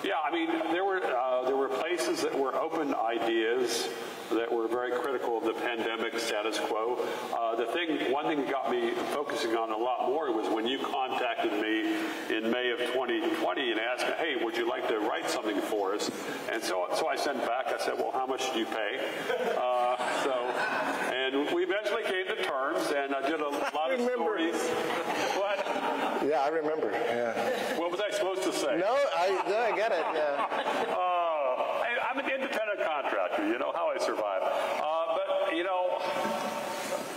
yeah, I mean there were uh, there were places that were open ideas that were very critical of the pandemic status quo. Uh, the thing, one thing that got me focusing on a lot more was when you contacted me in May of twenty twenty and asked, hey, would you like to write something for us? And so, so I sent back, I said, well, how much do you pay? Uh, so, and we eventually came to terms, and I did a lot of stories. What? Yeah, I remember, yeah. What was I supposed to say? No, I, no, I get it, yeah. uh, I'm an independent contractor, you know, how I survive. Uh, but, you know,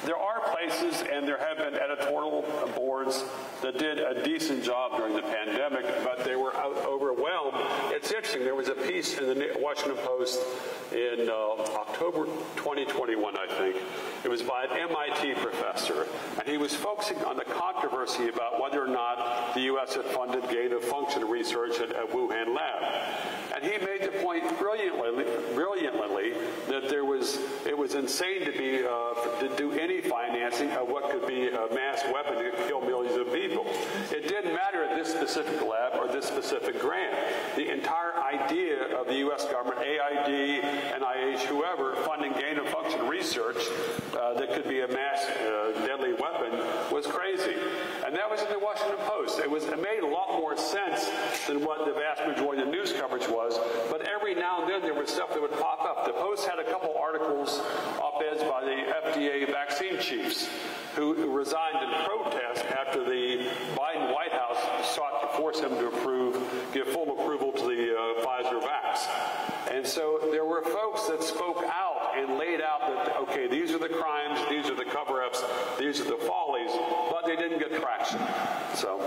there are places, and there have been editorial boards that did a decent job during the pandemic, but they were overwhelmed. It's interesting, there was a piece in the Washington Post in uh, October twenty twenty-one, I think. It was by an M I T professor, and he was focusing on the controversy about whether or not the U S had funded gain-of-function research at, at Wuhan Lab. And he made the point brilliantly, brilliantly that there was it was insane to be uh, to do any financing of what could be a mass weapon to kill millions of people. It didn't matter at this specific lab or this specific grant. The entire idea of the U S government, A I D, N I H, whoever, funding gain-of-function research uh, that could be a mass uh, deadly weapon was crazy. And that was in the Washington Post. It was it made a lot more sense than what the vast majority of the news coverage was. But every now and then there was stuff that would pop up. The Post had a couple articles, op-eds by the F D A vaccine chiefs who resigned in protest after the Biden White House sought to force him to approve, give full approval to the uh, Pfizer vax. And so there were folks that spoke out and laid out that, okay, these are the crimes, these are the cover-ups, these are the follies, but they didn't get traction. So...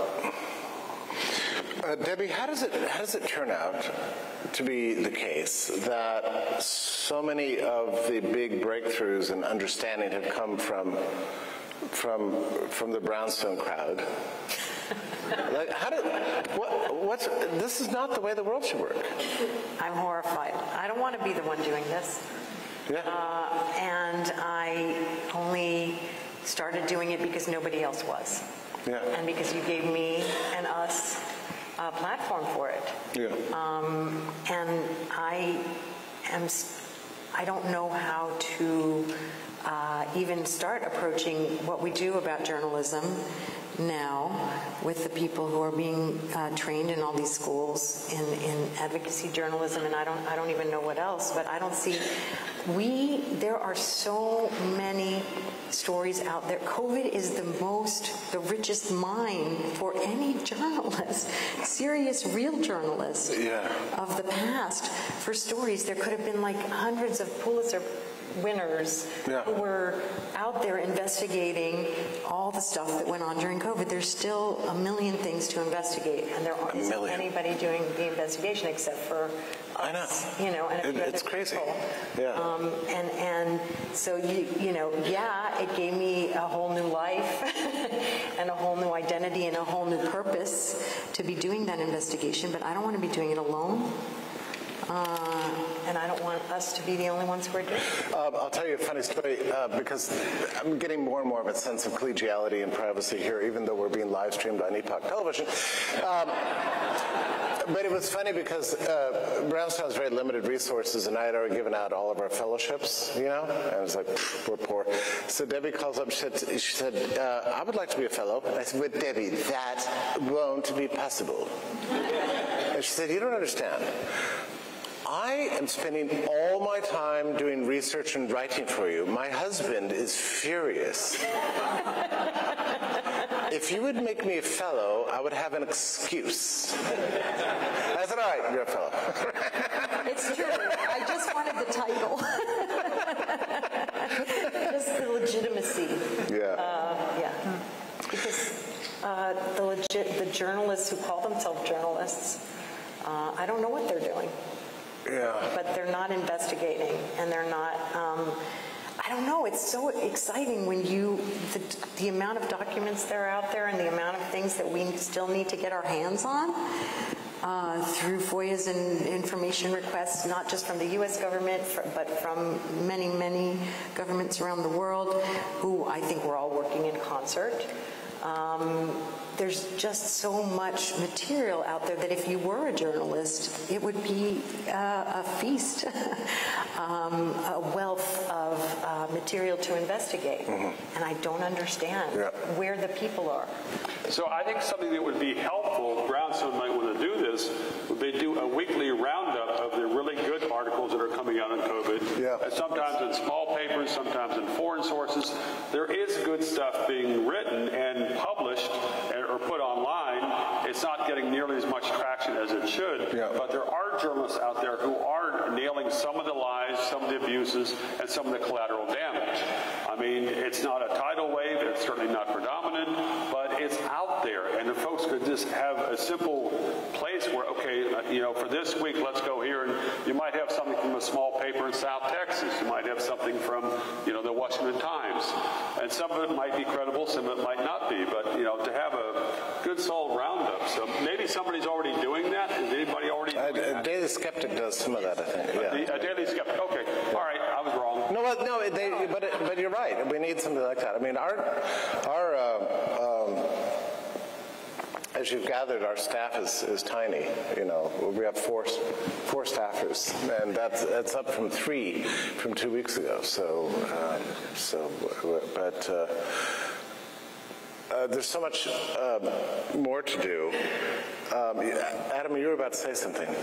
Uh, Debbie, how does it how does it turn out to be the case that so many of the big breakthroughs and understanding have come from from from the Brownstone crowd? Like, how do, what, what's, this is not the way the world should work. I'm horrified. I don't want to be the one doing this. Yeah. Uh, and I only started doing it because nobody else was. Yeah. And because you gave me and us a platform for it. Yeah. Um, and I am, I don't know how to uh, even start approaching what we do about journalism now with the people who are being uh, trained in all these schools in, in advocacy journalism, and I don't, I don't even know what else, but I don't see, we, there are so many stories out there. COVID is the most, the richest mine for any journalist, serious, real journalist yeah. of the past for stories. There could have been like hundreds of Pulitzer winners yeah. who were out there investigating all the stuff that went on during COVID. There's still a million things to investigate, and there isn't anybody doing the investigation except for us. I know. You know, and it, it's crazy. People. Yeah. Um, and and so you you know yeah, it gave me a whole new life and a whole new identity and a whole new purpose to be doing that investigation. But I don't want to be doing it alone. Uh, and I don't want us to be the only ones who are doing it. Uh, I'll tell you a funny story, uh, because I'm getting more and more of a sense of collegiality and privacy here, even though we're being live streamed on Epoch Television. Um, But it was funny because uh, Brownstone has very limited resources, and I had already given out all of our fellowships, you know? And I was like, we're poor. So Debbie calls up, she said, she said uh, I would like to be a fellow. And I said, well, Debbie, that won't be possible. And she said, you don't understand. I am spending all my time doing research and writing for you. My husband is furious. If you would make me a fellow, I would have an excuse. I said, all right, you're a fellow. It's true. I just wanted the title. Just the legitimacy. Yeah. Uh, yeah. Because uh, the, legit, the journalists who call themselves journalists, uh, I don't know what they're doing. Yeah. But they're not investigating, and they're not... Um, I don't know, it's so exciting when you, the, the amount of documents that are out there and the amount of things that we still need to get our hands on uh, through FOIAs and information requests, not just from the U S government, for, but from many, many governments around the world who I think we're all working in concert. Um, there's just so much material out there that if you were a journalist, it would be uh, a feast, um, a wealth of uh, material to investigate. Mm-hmm. And I don't understand yeah. where the people are. So I think something that would be helpful, Brownstone might want to do this, would they do a weekly roundup of the really good articles that are coming out on COVID. Yeah. And sometimes in small papers, sometimes in foreign sources. There is good stuff being written and published or put online. It's not getting nearly as much traction as it should, yeah. but there are journalists out there who are nailing some of the lies, some of the abuses, and some of the collateral damage. I mean, it's not a tidal wave, it's certainly not predominant, but it's out there, and the folks could just have a simple place where, okay, you know, for this week, let's go here, and you might have something from a small paper in South Texas, you might have something from, you know, the Washington Times, and some of it might be credible, some of it might not be, but, you know, to have a good solid roundup, so maybe somebody's already doing that, is anybody already doing I, that? A Daily Skeptic does some of that, I think, yeah. A, a Daily Skeptic, okay, yeah. all right, I was wrong. No, but, no, they, no. But, but you're right, we need something like that. I mean, our, our um, um, as you've gathered, our staff is, is tiny. You know, we have four four staffers, and that's that's up from three from two weeks ago. So, um, so, but uh, uh, there's so much uh, more to do. Um, Adam, you were about to say something.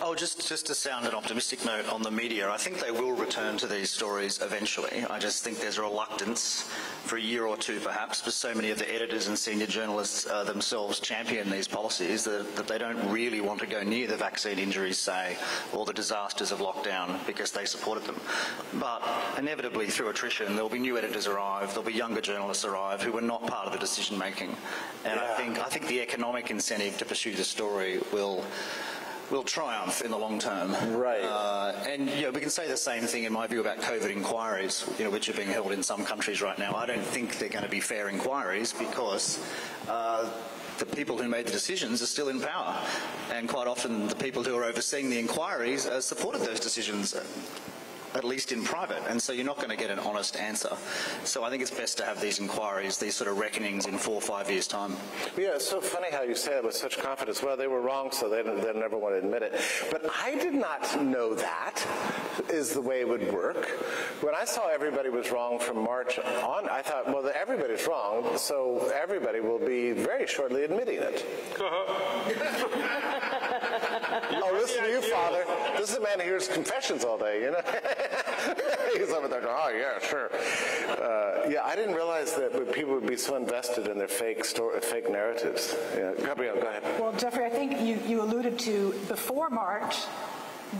Oh, just, just to sound an optimistic note on the media, I think they will return to these stories eventually. I just think there's a reluctance for a year or two perhaps, because so many of the editors and senior journalists uh, themselves champion these policies that, that they don't really want to go near the vaccine injuries, say, or the disasters of lockdown because they supported them. But inevitably through attrition there'll be new editors arrive, there'll be younger journalists arrive who were not part of the decision making. And yeah. I think, I think the economic incentive to pursue the story will... will triumph in the long term. Right. Uh, and you know, we can say the same thing in my view about COVID inquiries, you know, which are being held in some countries right now. I don't think they're going to be fair inquiries because uh, the people who made the decisions are still in power. And quite often the people who are overseeing the inquiries uh, supported those decisions. at least in private, and so you're not going to get an honest answer. So I think it's best to have these inquiries, these sort of reckonings in four or five years' time. Yeah, it's so funny how you say that with such confidence. Well, they were wrong, so they don't, they never want to admit it. But I did not know that is the way it would work. When I saw everybody was wrong from March on, I thought, well, everybody's wrong, so everybody will be very shortly admitting it. Uh-huh. Oh, listen to you, Father. This is a man who hears confessions all day, you know? He's over there going, oh, yeah, sure. Uh, yeah, I didn't realize that people would be so invested in their fake story, fake narratives. Yeah. Gabrielle, go ahead. Well, Jeffrey, I think you, you alluded to before March,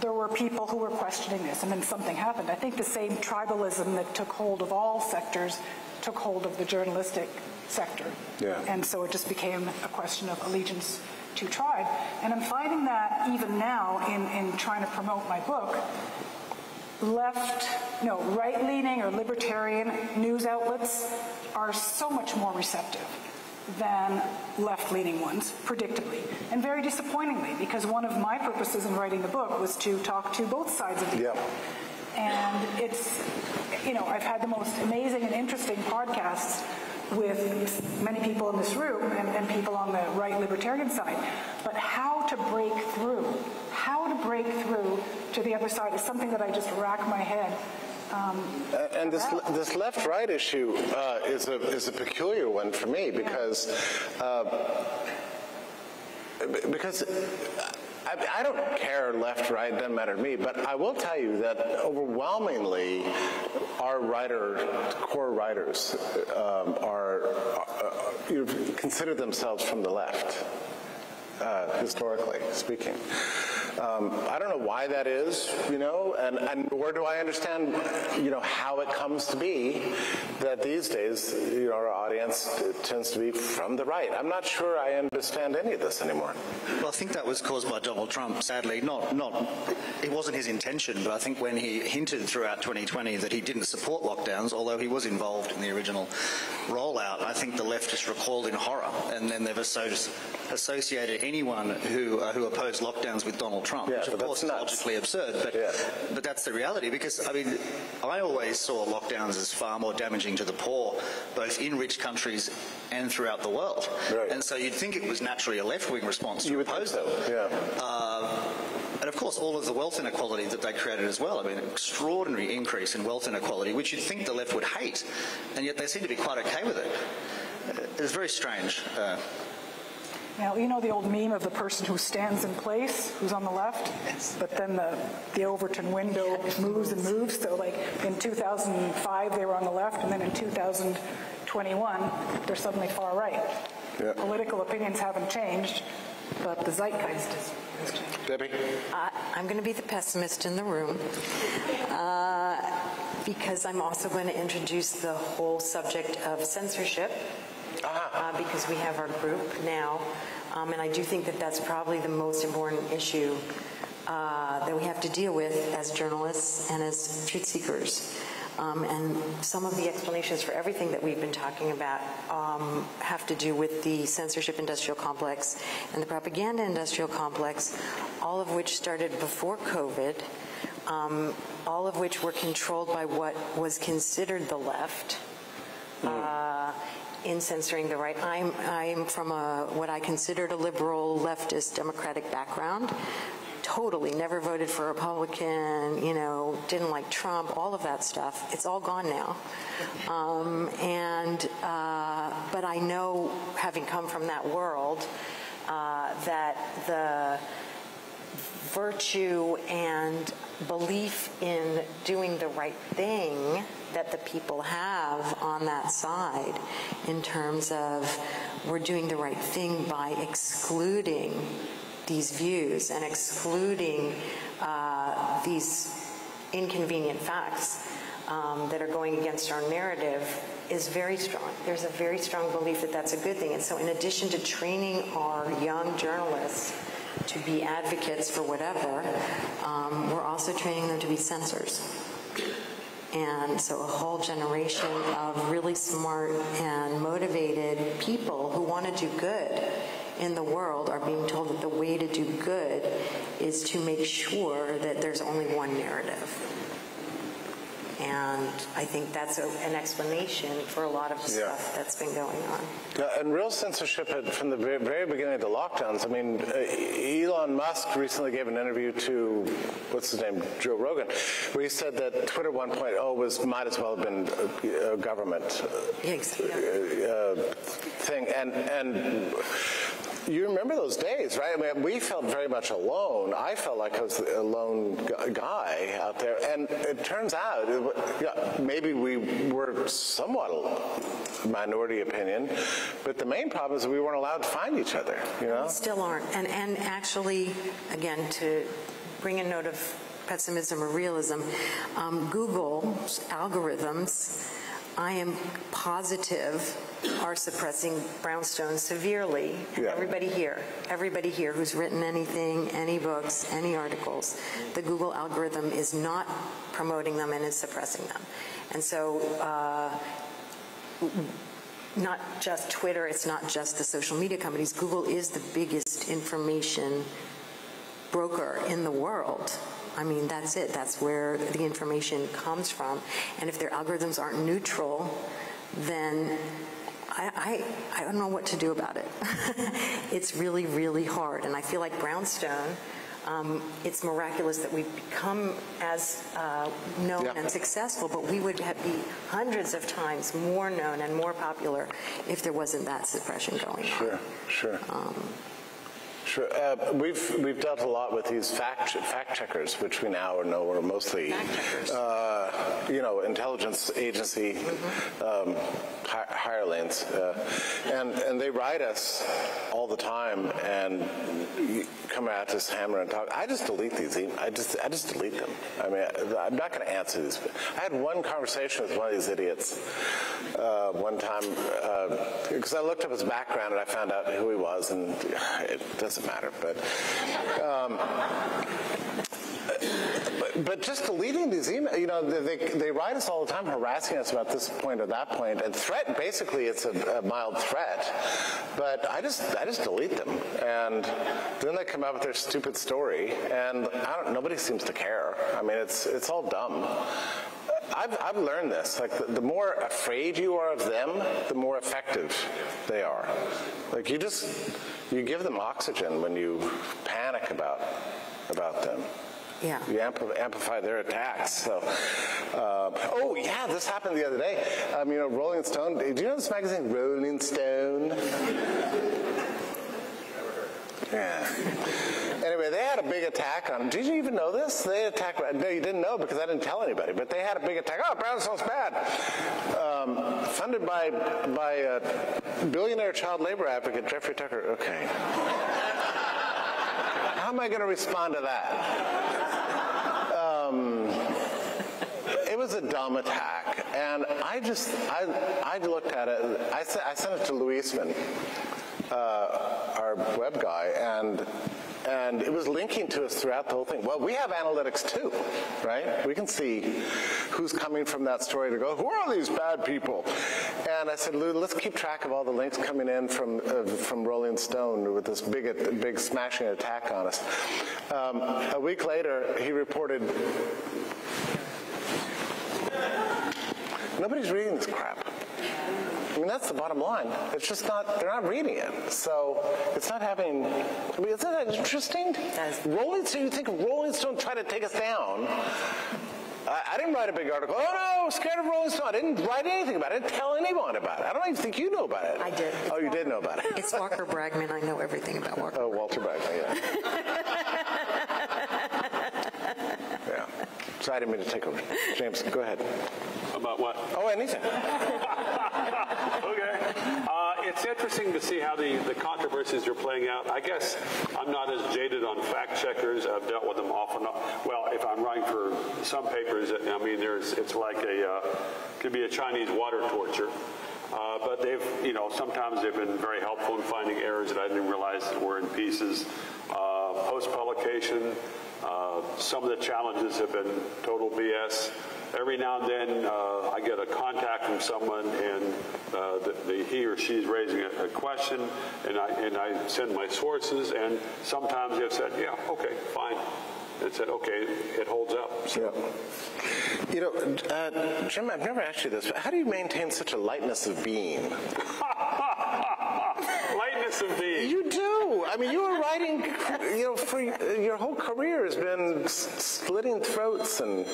there were people who were questioning this, and then something happened. I think the same tribalism that took hold of all sectors took hold of the journalistic sector. Yeah. And so it just became a question of allegiance to tribe. And I'm finding that even now in, in trying to promote my book, left, no, right-leaning or libertarian news outlets are so much more receptive than left-leaning ones, predictably, and very disappointingly, because one of my purposes in writing the book was to talk to both sides of the yep. And it's, you know, I've had the most amazing and interesting podcasts with many people in this room and, and people on the right libertarian side, but how to break through, how to break through to the other side is something that I just rack my head. Um, and this this left-right issue uh, is a is a peculiar one for me because uh, because. I, I don't care left, right, doesn't matter to me, but I will tell you that overwhelmingly our writer, core writers um, are, are, are consider themselves from the left, uh, historically speaking. Um, I don't know why that is, you know, and, and nor do I understand, you know, how it comes to be that these days, you know, our audience tends to be from the right. I'm not sure I understand any of this anymore. Well, I think that was caused by Donald Trump, sadly. Not, not, it wasn't his intention, but I think when he hinted throughout twenty twenty that he didn't support lockdowns, although he was involved in the original rollout, I think the left just recoiled in horror, and then they've associated anyone who, uh, who opposed lockdowns with Donald Trump. Trump, yeah, which of course is logically absurd, but, yeah. but that's the reality, because, I mean, I always saw lockdowns as far more damaging to the poor, both in rich countries and throughout the world. Right. And so you'd think it was naturally a left-wing response to oppose them. Yeah. Uh, and, of course, all of the wealth inequality that they created as well. I mean, an extraordinary increase in wealth inequality, which you'd think the left would hate, and yet they seem to be quite okay with it. It's very strange. Uh, Now, you know the old meme of the person who stands in place, who's on the left, yes. but then the, the Overton window moves and moves. So, like, in two thousand five, they were on the left, and then in two thousand twenty-one, they're suddenly far right. Yeah. Political opinions haven't changed, but the zeitgeist has changed. Debbie? Uh, I'm going to be the pessimist in the room. Uh, because I'm also going to introduce the whole subject of censorship. Uh, because we have our group now, um, and I do think that that's probably the most important issue uh, that we have to deal with as journalists and as truth seekers. Um, and some of the explanations for everything that we've been talking about um, have to do with the censorship industrial complex and the propaganda industrial complex, all of which started before COVID, um, all of which were controlled by what was considered the left. Mm. Uh, in censoring the right. I'm, I'm from a, what I considered a liberal, leftist, democratic background. Totally, never voted for Republican, you know, didn't like Trump, all of that stuff. It's all gone now. Um, and, uh, but I know, having come from that world, uh, that the virtue and belief in doing the right thing that the people have on that side, in terms of we're doing the right thing by excluding these views and excluding uh, these inconvenient facts um, that are going against our narrative, is very strong. There's a very strong belief that that's a good thing. And so in addition to training our young journalists to be advocates for whatever, um, we're also training them to be censors. And so a whole generation of really smart and motivated people who want to do good in the world are being told that the way to do good is to make sure that there's only one narrative. And I think that's a, an explanation for a lot of the yeah. stuff that's been going on. Yeah, and real censorship had, from the very, very beginning of the lockdowns. I mean, uh, Elon Musk recently gave an interview to, what's his name, Joe Rogan, where he said that Twitter one point oh was, might as well have been a, a government yeah, exactly. uh, uh, thing. And, and you remember those days, right? I mean, we felt very much alone. I felt like I was a lone guy out there. And it turns out, yeah, maybe we were somewhat a minority opinion, but the main problem is we weren't allowed to find each other, you know? We still aren't. And, and actually, again, to bring a note of pessimism or realism, um, Google's algorithms, I am positive, are suppressing Brownstone severely, and yeah. everybody here, everybody here who's written anything, any books, any articles, the Google algorithm is not promoting them and is suppressing them. And so uh, not just Twitter, it's not just the social media companies. Google is the biggest information broker in the world. I mean, that's it. That's where the information comes from. And if their algorithms aren't neutral, then I, I, I don't know what to do about it. It's really, really hard. And I feel like Brownstone, um, it's miraculous that we've become as uh, known yeah. and successful, but we would have be hundreds of times more known and more popular if there wasn't that suppression going sure, on. Sure, sure. Um, Sure. Uh, we've we've dealt a lot with these fact fact checkers, which we now know are mostly, uh, you know, intelligence agency mm-hmm. um, hi hirelings, uh, and and they write us all the time and come at us hammer and talk. I just delete these. I just I just delete them. I mean, I, I'm not going to answer these. I had one conversation with one of these idiots uh, one time because uh, I looked up his background and I found out who he was, and it doesn't. matter, but, um, but but just deleting these emails, you know, they, they write us all the time, harassing us about this point or that point, and threat. Basically, it's a, a mild threat, but I just I just delete them, and then they come out with their stupid story, and I don't. Nobody seems to care. I mean, it's it's all dumb. I've, I've learned this, like the, the more afraid you are of them, the more effective they are. Like you just, you give them oxygen when you panic about, about them. Yeah. You ampl amplify their attacks. So, uh, oh yeah, this happened the other day. Um, you know, Rolling Stone, do you know this magazine, Rolling Stone? Yeah. Anyway, they had a big attack on, did you even know this? They attacked, no, you didn't know because I didn't tell anybody, but they had a big attack. Oh, Brownstone's bad. Um, funded by, by a billionaire child labor advocate, Jeffrey Tucker. Okay. How am I going to respond to that? Um, it was a dumb attack. And I just, I, I looked at it, I, I sent it to Luisman, uh, our web guy, and And it was linking to us throughout the whole thing. Well, we have analytics too, right? We can see who's coming from that story to go, who are these bad people? And I said, Lou, let's keep track of all the links coming in from uh, from Rolling Stone with this big, big smashing attack on us. Um, a week later, he reported, nobody's reading this crap. I mean, that's the bottom line. It's just not, they're not reading it. So it's not having, I mean, isn't that interesting? Rolling Stone, you think Rolling Stone tried to take us down. I, I didn't write a big article. Oh, no, scared of Rolling Stone. I didn't write anything about it. I didn't tell anyone about it. I don't even think you know about it. I did. It's oh, you Walter, did know about it. It's Walter Bragman. I know everything about Walter. Oh, Walter Bragman, yeah. Yeah. So I didn't mean to take over. James, go ahead. About what? Oh, anything. Okay. Uh, it's interesting to see how the, the controversies are playing out. I guess I'm not as jaded on fact checkers. I've dealt with them off and off. Well, if I'm writing for some papers, I mean, there's it's like a, uh, could be a Chinese water torture. Uh, but they've, you know, sometimes they've been very helpful in finding errors that I didn't realize that were in pieces. Uh, Post-publication, uh, some of the challenges have been total B S. Every now and then, uh, I get a contact from someone, and uh, the, the, he or she's raising a, a question, and I and I send my sources, and sometimes they've said, "Yeah, okay, fine." it said, okay, it holds up. So. Yeah. You know, uh, Jim, I've never asked you this, but how do you maintain such a lightness of being? Lightness of being. You do. I mean, you were writing, you know, for your whole career has been slitting throats and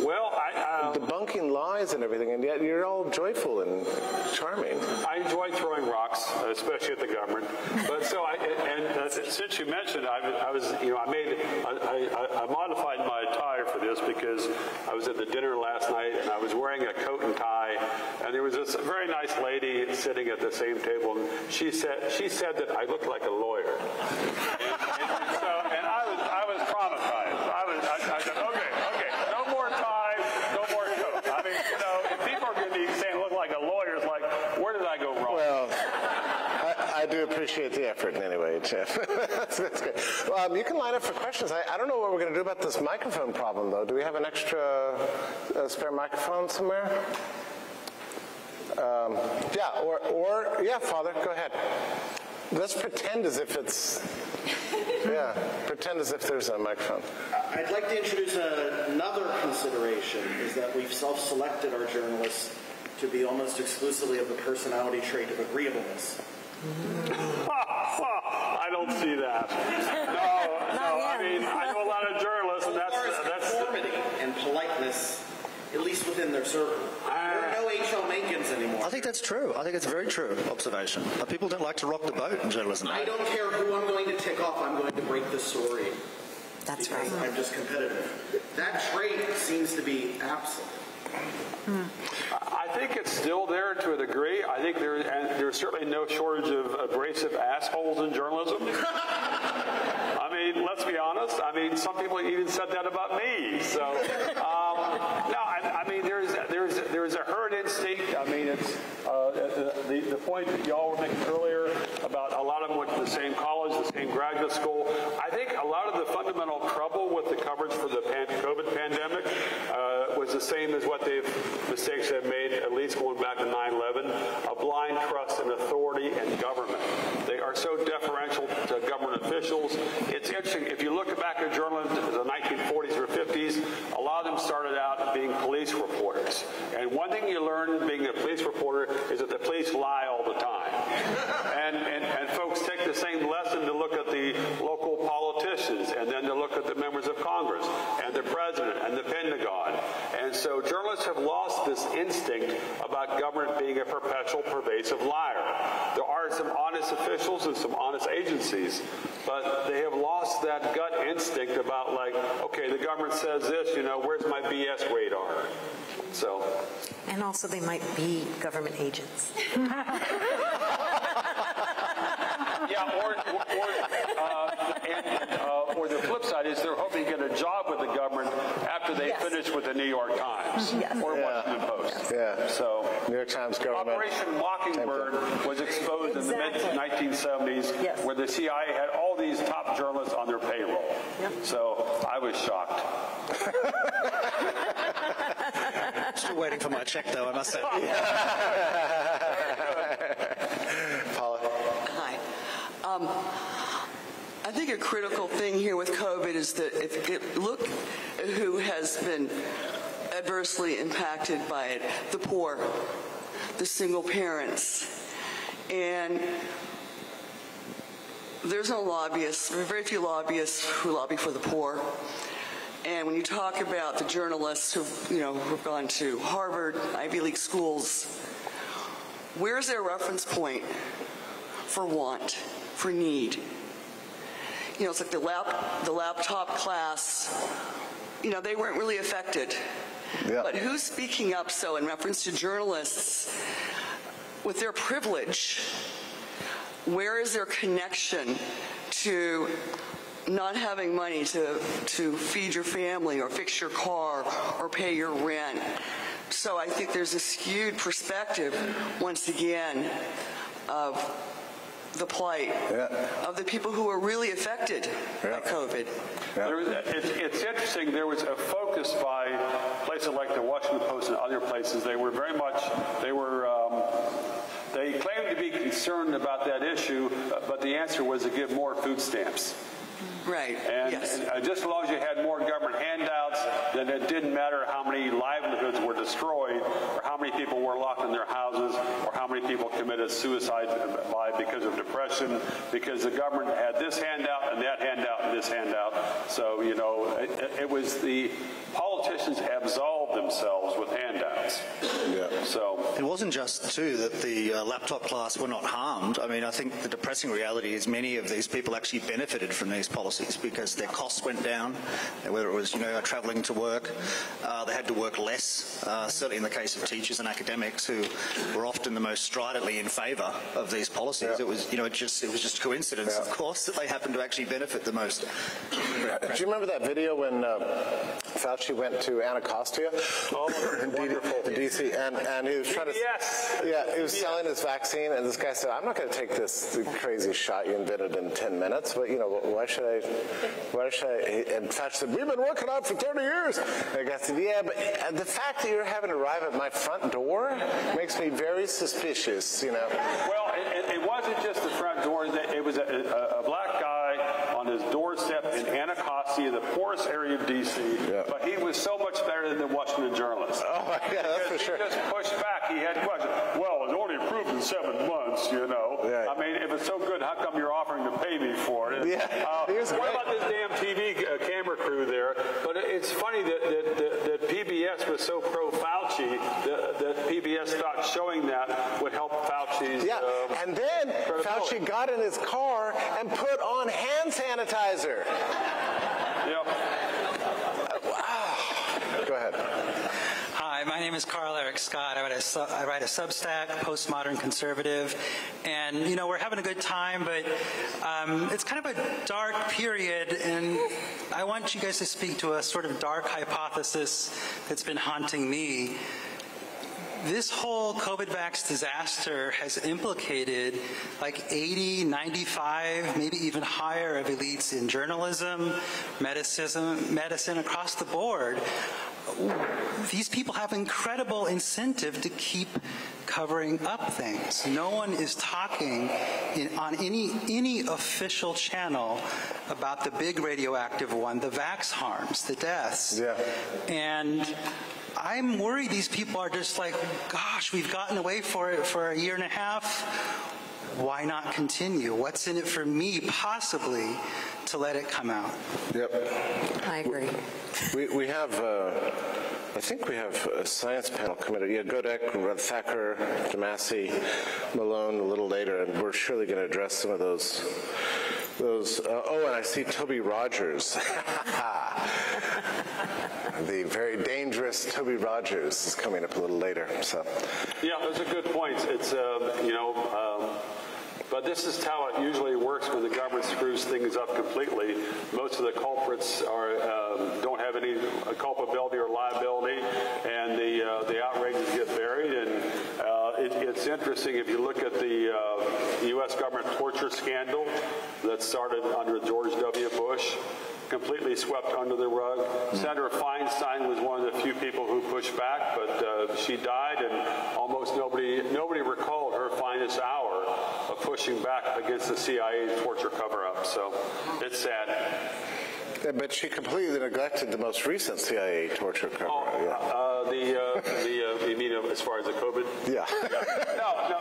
well, I, um, debunking lies and everything, and yet you're all joyful and charming. I enjoy throwing rocks, especially at the government. But so, I, and, and uh, since you mentioned, I, I was, you know, I made, I, I, I modified my attire for this because I was at the dinner last night and I was wearing a coat and tie, and there was this very nice lady sitting at the same table, and she said, she said that I looked like a lawyer. And, and, and so, and I was, I was traumatized. I was, I, I said, okay, okay, no more time, no more coat. I mean, you know, if people are going to be saying look like a lawyer, it's like, where did I go wrong? Well, I, I do appreciate the effort anyway, Jeff. that's, that's good. Well, um, you can line up for questions. I, I don't know what we're going to do about this microphone problem, though. Do we have an extra uh, spare microphone somewhere? Um, yeah, or, or, yeah, Father, go ahead. Let's pretend as if it's, yeah, pretend as if there's a microphone. I'd like to introduce another consideration, is that we've self-selected our journalists to be almost exclusively of the personality trait of agreeableness. I don't see that. No, no, I mean, I know a lot of journalists, and that's... Uh, that's conformity and politeness, at least within their circle. There are no H L Mencken's anymore. I think that's true. I think it's a very true observation. People don't like to rock the boat in journalism. I don't care who I'm going to tick off. I'm going to break the story. That's right. I'm just competitive. That trait seems to be absent. Mm. I think it's still there to a degree. I think there, and there's certainly no shortage of abrasive assholes in journalism. I mean, let's be honest. I mean, some people even said that about me. So, um, no, I, I mean, there's there's there's a herd instinct. I mean, it's uh, the the point that y'all were making earlier about a lot of them went to the same college, the same graduate school. I think a lot of the fundamental trouble with the coverage for the pan COVID pandemic uh, was the same as what they've mistakes they've made, at least going back to nine eleven, a blind trust in authority and government. They are so deferential to government officials. It's interesting, if you look back at journalism, the nineteen forties or fifties, a lot of them started out being police reporters. And one thing you learn being a police reporter is that the police lie all the time. And, and, and folks take the same lesson to look at the local politicians, and then to look at the members of Congress, and the president, and the Pentagon. And so journalists have lost this instinct about government being a perpetual, pervasive liar. There are some honest officials and some honest agencies, but they have lost that gut instinct about, like, okay, the government says this, you know, where's my B S radar? So. And also they might be government agents. Yeah, or, or, uh, and, uh, or the flip side is they're hoping to get a job with the government after they yes. finish with the New York Times yes. or yeah. Washington Post. Yeah. So New York Times government. Operation Mockingbird was exposed exactly. in the mid nineteen seventies, yes. where the C I A had all these top journalists on their payroll. Yep. So I was shocked. Still waiting for my check, though, I must say. Um, I think a critical thing here with COVID is that if you look at who has been adversely impacted by it, the poor, the single parents, and there's no lobbyists, there are very few lobbyists who lobby for the poor. And when you talk about the journalists who, you know, who've gone to Harvard, Ivy League schools, where's their reference point for want? For need. You know, it's like the, lap, the laptop class, you know, they weren't really affected. Yeah. But who's speaking up so in reference to journalists with their privilege? Where is their connection to not having money to, to feed your family or fix your car or pay your rent? So I think there's a skewed perspective, once again, of the plight yeah. of the people who were really affected yeah. by COVID. Yeah. There was, it's, it's interesting, there was a focus by places like the Washington Post and other places. They were very much, they were, um, they claimed to be concerned about that issue, but the answer was to give more food stamps. Right. And, yes. and uh, just as long as you had more government handouts, then it didn't matter how many livelihoods were destroyed or how many people were locked in their houses or how many people committed suicide by because of depression, because the government had this handout and that handout and this handout. So, you know, it, it was the politicians absolved themselves with handouts. Yeah. So it wasn't just, too, that the uh, laptop class were not harmed. I mean, I think the depressing reality is many of these people actually benefited from these policies because their costs went down, whether it was, you know, travelling to work. Uh, they had to work less, uh, certainly in the case of teachers and academics who were often the most stridently in favour of these policies. Yeah. It was, you know, it just it was just coincidence, yeah. of course, that they happened to actually benefit the most. Yeah. Do you remember that video when uh, Fauci went to Anacostia? Oh, in D C, and, and he was trying to... Yes. Yeah, he was P B S. Selling his vaccine, and this guy said, I'm not going to take this crazy shot you invented in ten minutes, but, you know, why should I... Why should I... And Fauci said, we've been working on it for thirty years. And I guess, yeah, but and the fact that you're having to arrive at my front door makes me very suspicious, you know. Well, it, it wasn't just the front door. It was a, a, a black guy on his doorstep in Anacostia, the poorest area of D C, yeah. but he was so much better than the Washington journalists. Oh, my God, that's for sure. He just pushed back. He had questions. Well, it's only approved in seven months, you know. Yeah. I mean, if it's so good, how come you're offering to pay me for it? Yeah. Uh, what about this damn T V uh, camera crew there? But it's funny that, that, that, that P B S was so pro-Fauci that, that P B S thought showing that would help Fauci's Yeah, um, and then Fauci got in his car and put on hand sanitizer. Yep. Wow. Go ahead. Hi, my name is Carl Eric Scott. I write, a, I write a Substack, Postmodern Conservative, and, you know, we're having a good time, but um, it's kind of a dark period, and I want you guys to speak to a sort of dark hypothesis that's been haunting me. This whole COVID vax disaster has implicated like eighty, ninety-five, maybe even higher of elites in journalism, medicine, medicine across the board. These people have incredible incentive to keep covering up things. No one is talking in, on any any official channel about the big radioactive one, the vax harms, the deaths. Yeah. And I'm worried these people are just like, gosh, we've gotten away for it for a year and a half. Why not continue? What's in it for me, possibly, to let it come out? Yep. I agree. We, we have... Uh... I think we have a science panel committee. Yeah, Godek, Thacker, Damasi, Malone a little later, and we're surely going to address some of those. Those. Uh, oh, and I see Toby Rogers. The very dangerous Toby Rogers is coming up a little later. So. Yeah, those are good points. It's uh, you know. Um, But this is how it usually works when the government screws things up completely. Most of the culprits are um, don't have any culpability or liability, and the uh, the outrages get buried. And uh, it, it's interesting if you look at the uh, U S government torture scandal that started under George W. Bush. Completely swept under the rug. Mm-hmm. Senator Feinstein was one of the few people who pushed back, but uh, she died, and almost nobody nobody recalled her finest hour of pushing back against the C I A's torture cover-up. So it's sad. Yeah, but she completely neglected the most recent C I A torture cover-up. Oh, yeah. uh, the, uh, the, uh, you mean as far as the COVID? Yeah. yeah. No, no.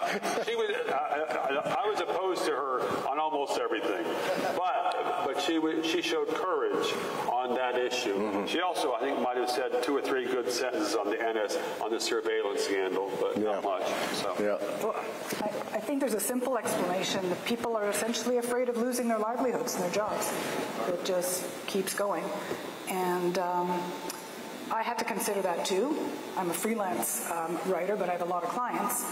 She was, uh, I, I was opposed to her on almost everything. But, but she, she showed courage on that issue. Mm-hmm. She also, I think, might have said two or three good sentences on the N S, on the surveillance scandal, but yeah. not much. So. Yeah. Well, I, I think there's a simple explanation. The people are essentially afraid of losing their livelihoods and their jobs. It just keeps going. And um, I had to consider that too. I'm a freelance um, writer, but I have a lot of clients.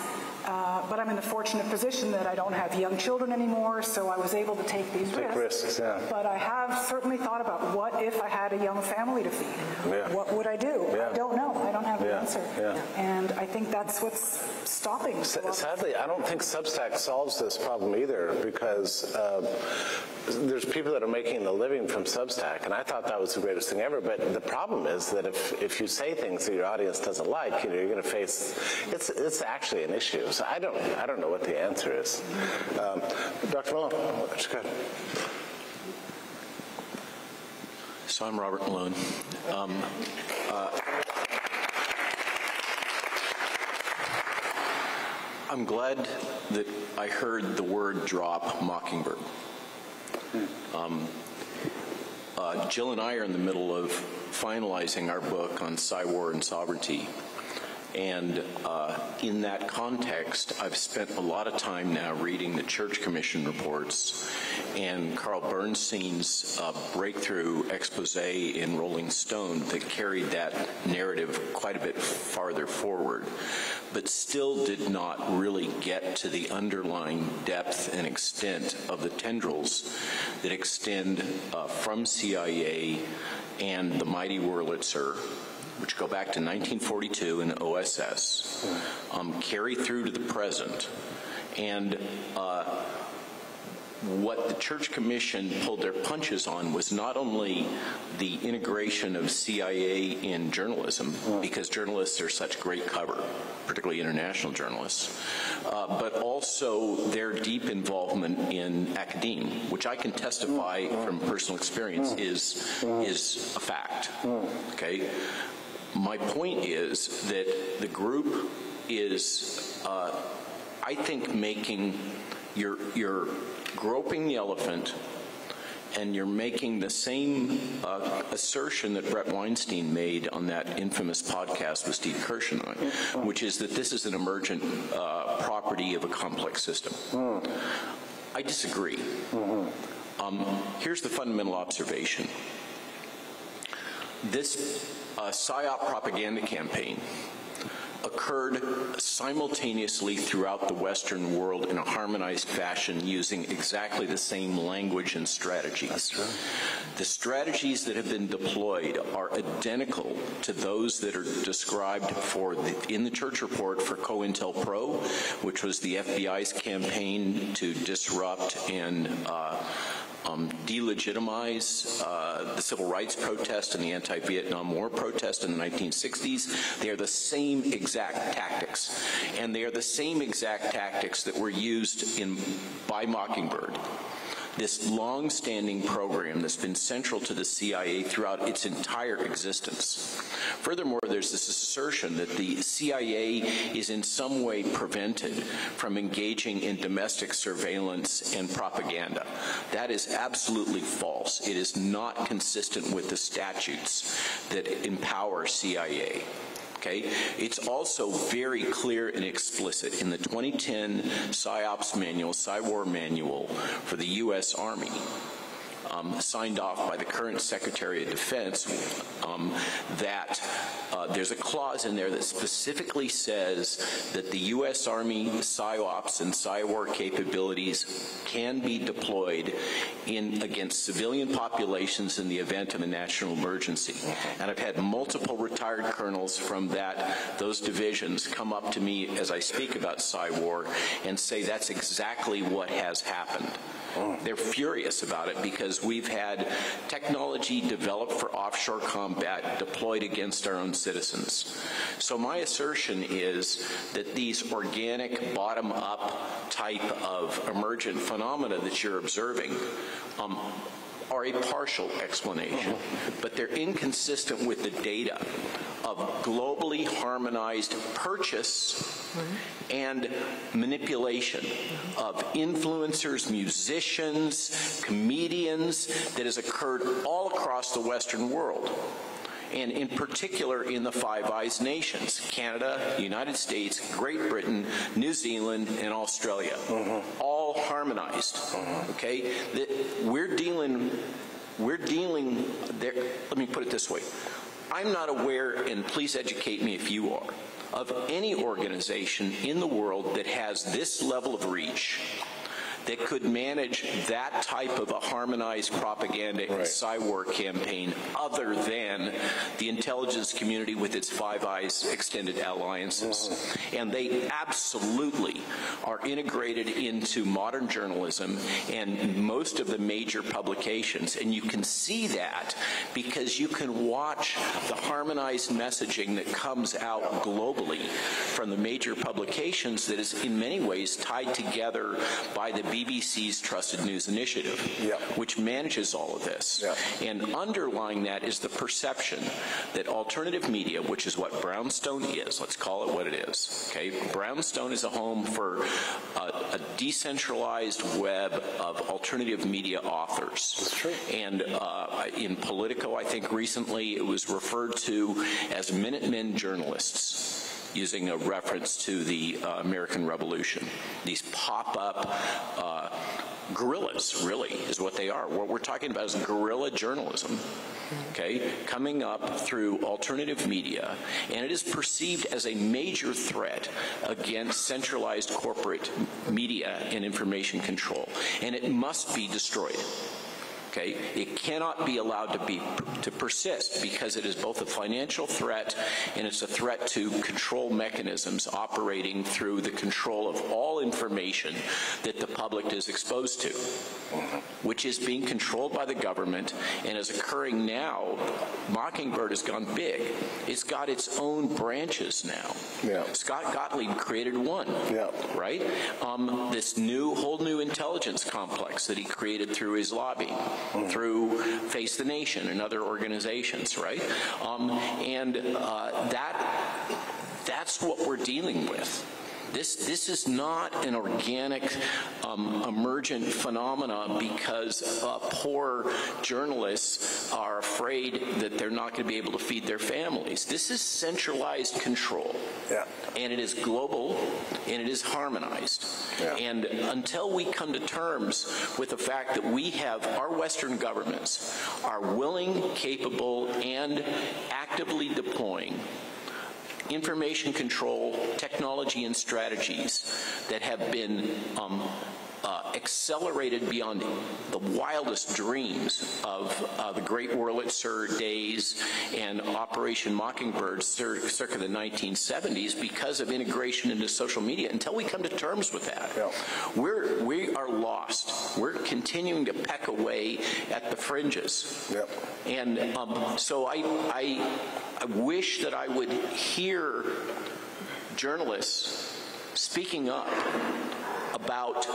Uh, but I'm in the fortunate position that I don't have young children anymore, so I was able to take these take risks. risks yeah. But I have certainly thought about what if I had a young family to feed? Yeah. What would I do? Yeah. I don't know. I don't have yeah. an answer. Yeah. And I think that's what's stopping. S sadly, I don't think Substack solves this problem either, because uh, there's people that are making a living from Substack, and I thought that was the greatest thing ever. But the problem is that if, if you say things that your audience doesn't like, you know, you're going to face it's it's actually an issue. So I don't, I don't know what the answer is. Um, Doctor Malone, go ahead. So I'm Robert Malone. Um, uh, I'm glad that I heard the word drop Mockingbird. Um, uh, Jill and I are in the middle of finalizing our book on Psy-War and Sovereignty. And uh, in that context, I've spent a lot of time now reading the Church Commission reports and Carl Bernstein's uh, breakthrough expose in Rolling Stone that carried that narrative quite a bit farther forward, but still did not really get to the underlying depth and extent of the tendrils that extend uh, from C I A and the mighty Wurlitzer, which go back to nineteen forty-two in O S S, um, carry through to the present. And uh, what the Church Commission pulled their punches on was not only the integration of C I A in journalism, because journalists are such great cover, particularly international journalists, uh, but also their deep involvement in academe, which I can testify from personal experience is, is a fact, okay? My point is that the group is, uh, I think, making your, your groping the elephant, and you're making the same uh, assertion that Brett Weinstein made on that infamous podcast with Steve Kirsch, which is that this is an emergent uh, property of a complex system. Mm. I disagree. Mm-hmm. Um, here's the fundamental observation. This uh, PSYOP propaganda campaign occurred simultaneously throughout the Western world in a harmonized fashion using exactly the same language and strategies. That's right. The strategies that have been deployed are identical to those that are described for the, in the Church report for COINTELPRO, which was the F B I's campaign to disrupt and uh, Um, delegitimize uh, the civil rights protest and the anti-Vietnam War protest in the nineteen sixties. They are the same exact tactics. And they are the same exact tactics that were used in by Mockingbird. This long-standing program that's been central to the C I A throughout its entire existence. Furthermore, there's this assertion that the C I A is in some way prevented from engaging in domestic surveillance and propaganda. That is absolutely false. It is not consistent with the statutes that empower C I A. Okay. It's also very clear and explicit in the twenty ten PSYOPS manual, PSYWAR manual for the U S Army, um, signed off by the current Secretary of Defense, um, that uh, there's a clause in there that specifically says that the U S Army PSYOPS and PSYWAR capabilities can be deployed in against civilian populations in the event of a national emergency. And I've had multiple retired colonels from that, those divisions come up to me as I speak about PSYWAR and say that's exactly what has happened. They're furious about it because we've had technology developed for offshore combat deployed against our own citizens. So my assertion is that these organic, bottom-up type of emergent phenomena that you're observing um, are a partial explanation, but they're inconsistent with the data of globally harmonized purchase and manipulation of influencers, musicians, comedians that has occurred all across the Western world, and in particular in the Five Eyes nations, Canada, United States, Great Britain, New Zealand, and Australia, mm-hmm. all harmonized, mm-hmm. okay? We're dealing, we're dealing, there, let me put it this way. I'm not aware, and please educate me if you are, of any organization in the world that has this level of reach that could manage that type of a harmonized propaganda and PSYWAR campaign other than the intelligence community with its Five Eyes extended alliances. Mm-hmm. And they absolutely are integrated into modern journalism and most of the major publications. And you can see that because you can watch the harmonized messaging that comes out globally from the major publications that is in many ways tied together by the B B C's Trusted News Initiative, yeah. which manages all of this. Yeah. And underlying that is the perception that alternative media, which is what Brownstone is, let's call it what it is, okay? Brownstone is a home for a, a decentralized web of alternative media authors. That's true. And uh, in Politico, I think recently, it was referred to as Minutemen journalists, using a reference to the uh, American Revolution. These pop-up uh, guerrillas, really, is what they are. What we're talking about is guerrilla journalism, okay, coming up through alternative media, and it is perceived as a major threat against centralized corporate media and information control, and it must be destroyed. Okay, it cannot be allowed to be to persist because it is both a financial threat and it's a threat to control mechanisms operating through the control of all information that the public is exposed to, which is being controlled by the government and is occurring now. Mockingbird has gone big. It's got its own branches now. Yeah. Scott Gottlieb created one. Yeah. Right? Um, this new whole new intelligence complex that he created through his lobby. Through Face the Nation and other organizations, right? Um, and uh, that that's what we're dealing with. This, this is not an organic, um, emergent phenomena because uh, poor journalists are afraid that they're not going to be able to feed their families. This is centralized control. Yeah. And it is global, and it is harmonized. Yeah. And until we come to terms with the fact that we have, our Western governments are willing, capable, and actively deploying information control, technology, and strategies that have been um, uh, accelerated beyond the wildest dreams of uh, the Great Wurlitzer days and Operation Mockingbird circa the nineteen seventies because of integration into social media. Until we come to terms with that, yeah. we're, we are lost. We're continuing to peck away at the fringes. Yep. And um, so I... I I wish that I would hear journalists speaking up about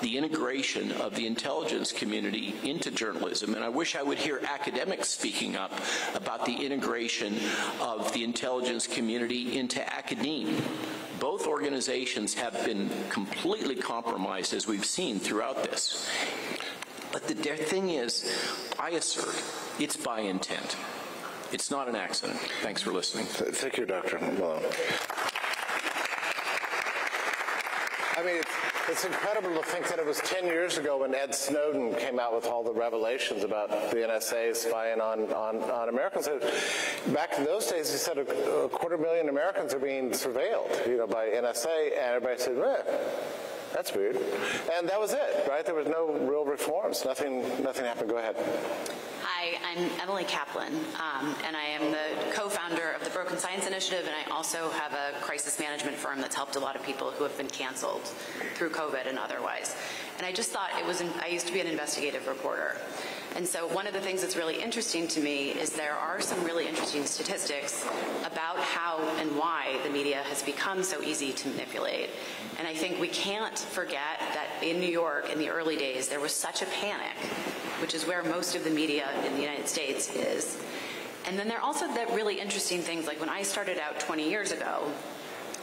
the integration of the intelligence community into journalism, and I wish I would hear academics speaking up about the integration of the intelligence community into academe. Both organizations have been completely compromised, as we've seen throughout this. But the thing is, I assert, it's by intent. It's not an accident. Thanks for listening. Thank you, Doctor Malone. I mean, it's, it's incredible to think that it was ten years ago when Ed Snowden came out with all the revelations about the N S A spying on, on, on Americans. Back in those days, he said a, a quarter million Americans are being surveilled, you know, by N S A, and everybody said, eh. That's weird. And that was it, right? There was no real reforms. Nothing, nothing happened. Go ahead. Hi, I'm Emily Kaplan, um, and I am the co-founder of the Broken Science Initiative, and I also have a crisis management firm that's helped a lot of people who have been canceled through COVID and otherwise. And I just thought it was, I used to be an investigative reporter. And so one of the things that's really interesting to me is there are some really interesting statistics about how and why the media has become so easy to manipulate. And I think we can't forget that in New York in the early days there was such a panic, which is where most of the media in the United States is. And then there are also the really interesting things, like when I started out twenty years ago,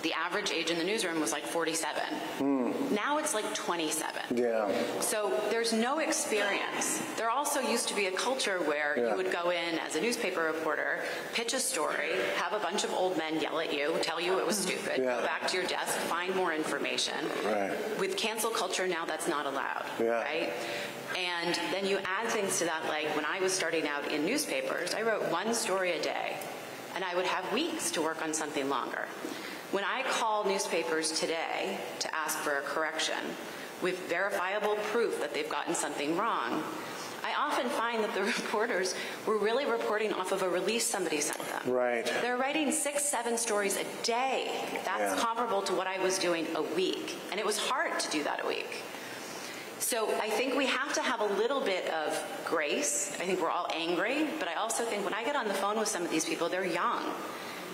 the average age in the newsroom was like forty-seven. Mm. Now it's like twenty-seven. Yeah. So there's no experience. There also used to be a culture where yeah. you would go in as a newspaper reporter, pitch a story, have a bunch of old men yell at you, tell you it was stupid, yeah. go back to your desk, find more information. Right. With cancel culture now, that's not allowed. Yeah. Right? And then you add things to that, like when I was starting out in newspapers, I wrote one story a day, and I would have weeks to work on something longer. When I call newspapers today to ask for a correction with verifiable proof that they've gotten something wrong, I often find that the reporters were really reporting off of a release somebody sent them. Right. They're writing six, seven stories a day. That's yeah. comparable to what I was doing a week. And it was hard to do that a week. So I think we have to have a little bit of grace. I think we're all angry. But I also think when I get on the phone with some of these people, they're young.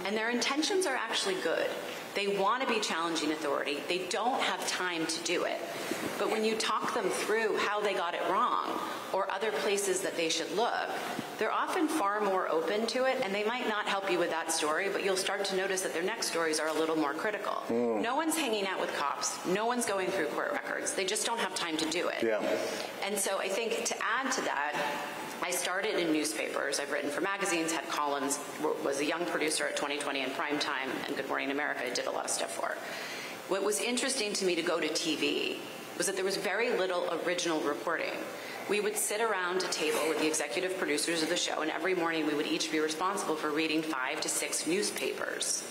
And their intentions are actually good. They want to be challenging authority. They don't have time to do it. But when you talk them through how they got it wrong or other places that they should look, they're often far more open to it, and they might not help you with that story, but you'll start to notice that their next stories are a little more critical. Mm. No one's hanging out with cops. No one's going through court records. They just don't have time to do it. Yeah. And so I think to add to that, I started in newspapers. I've written for magazines, had columns, was a young producer at twenty twenty and Primetime and Good Morning America. I did a lot of stuff for. What was interesting to me to go to T V was that there was very little original reporting. We would sit around a table with the executive producers of the show, and every morning we would each be responsible for reading five to six newspapers.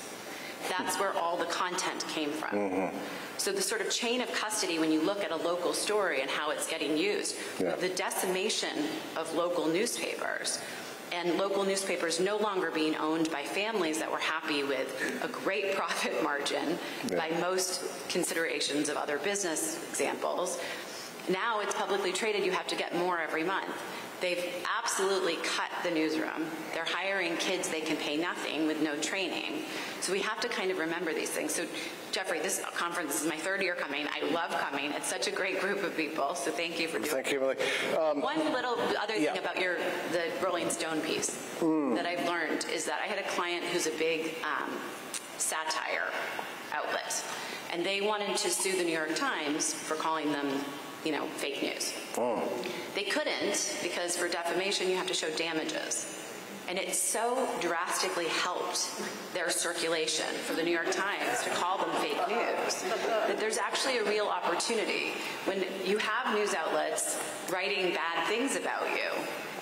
That's where all the content came from. Mm-hmm. So the sort of chain of custody, when you look at a local story and how it's getting used, yeah. the decimation of local newspapers, and local newspapers no longer being owned by families that were happy with a great profit margin yeah. by most considerations of other business examples. Now it's publicly traded. You have to get more every month. They've absolutely cut the newsroom. They're hiring kids they can pay nothing with no training. So we have to kind of remember these things. So Jeffrey, this conference is my third year coming. I love coming. It's such a great group of people. So thank you for doing thank it. Thank you. Um, One little other thing yeah. about your the Rolling Stone piece mm. that I've learned is that I had a client who's a big um, satire outlet, and they wanted to sue the New York Times for calling them you know, fake news. Oh. They couldn't, because for defamation you have to show damages. And it so drastically helped their circulation for the New York Times to call them fake news that there's actually a real opportunity. When you have news outlets writing bad things about you,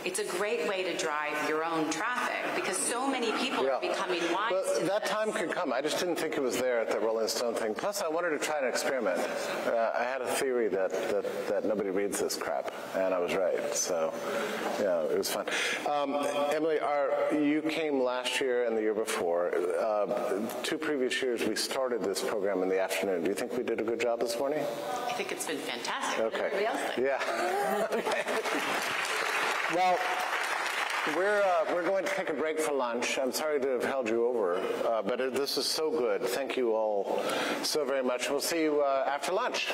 it's a great way to drive your own traffic, because so many people yeah. are becoming wise well, to that this. Time could come. I just didn't think it was there at the Rolling Stone thing. Plus, I wanted to try an experiment. Uh, I had a theory that, that, that nobody reads this crap, and I was right. So, yeah, it was fun. Um, Emily, our, you came last year and the year before. Uh, two previous years, we started this program in the afternoon. Do you think we did a good job this morning? I think it's been fantastic. Okay. Everybody else thinks. Yeah. Okay. Well, we're, uh, we're going to take a break for lunch. I'm sorry to have held you over, uh, but it, this is so good. Thank you all so very much. We'll see you uh, after lunch.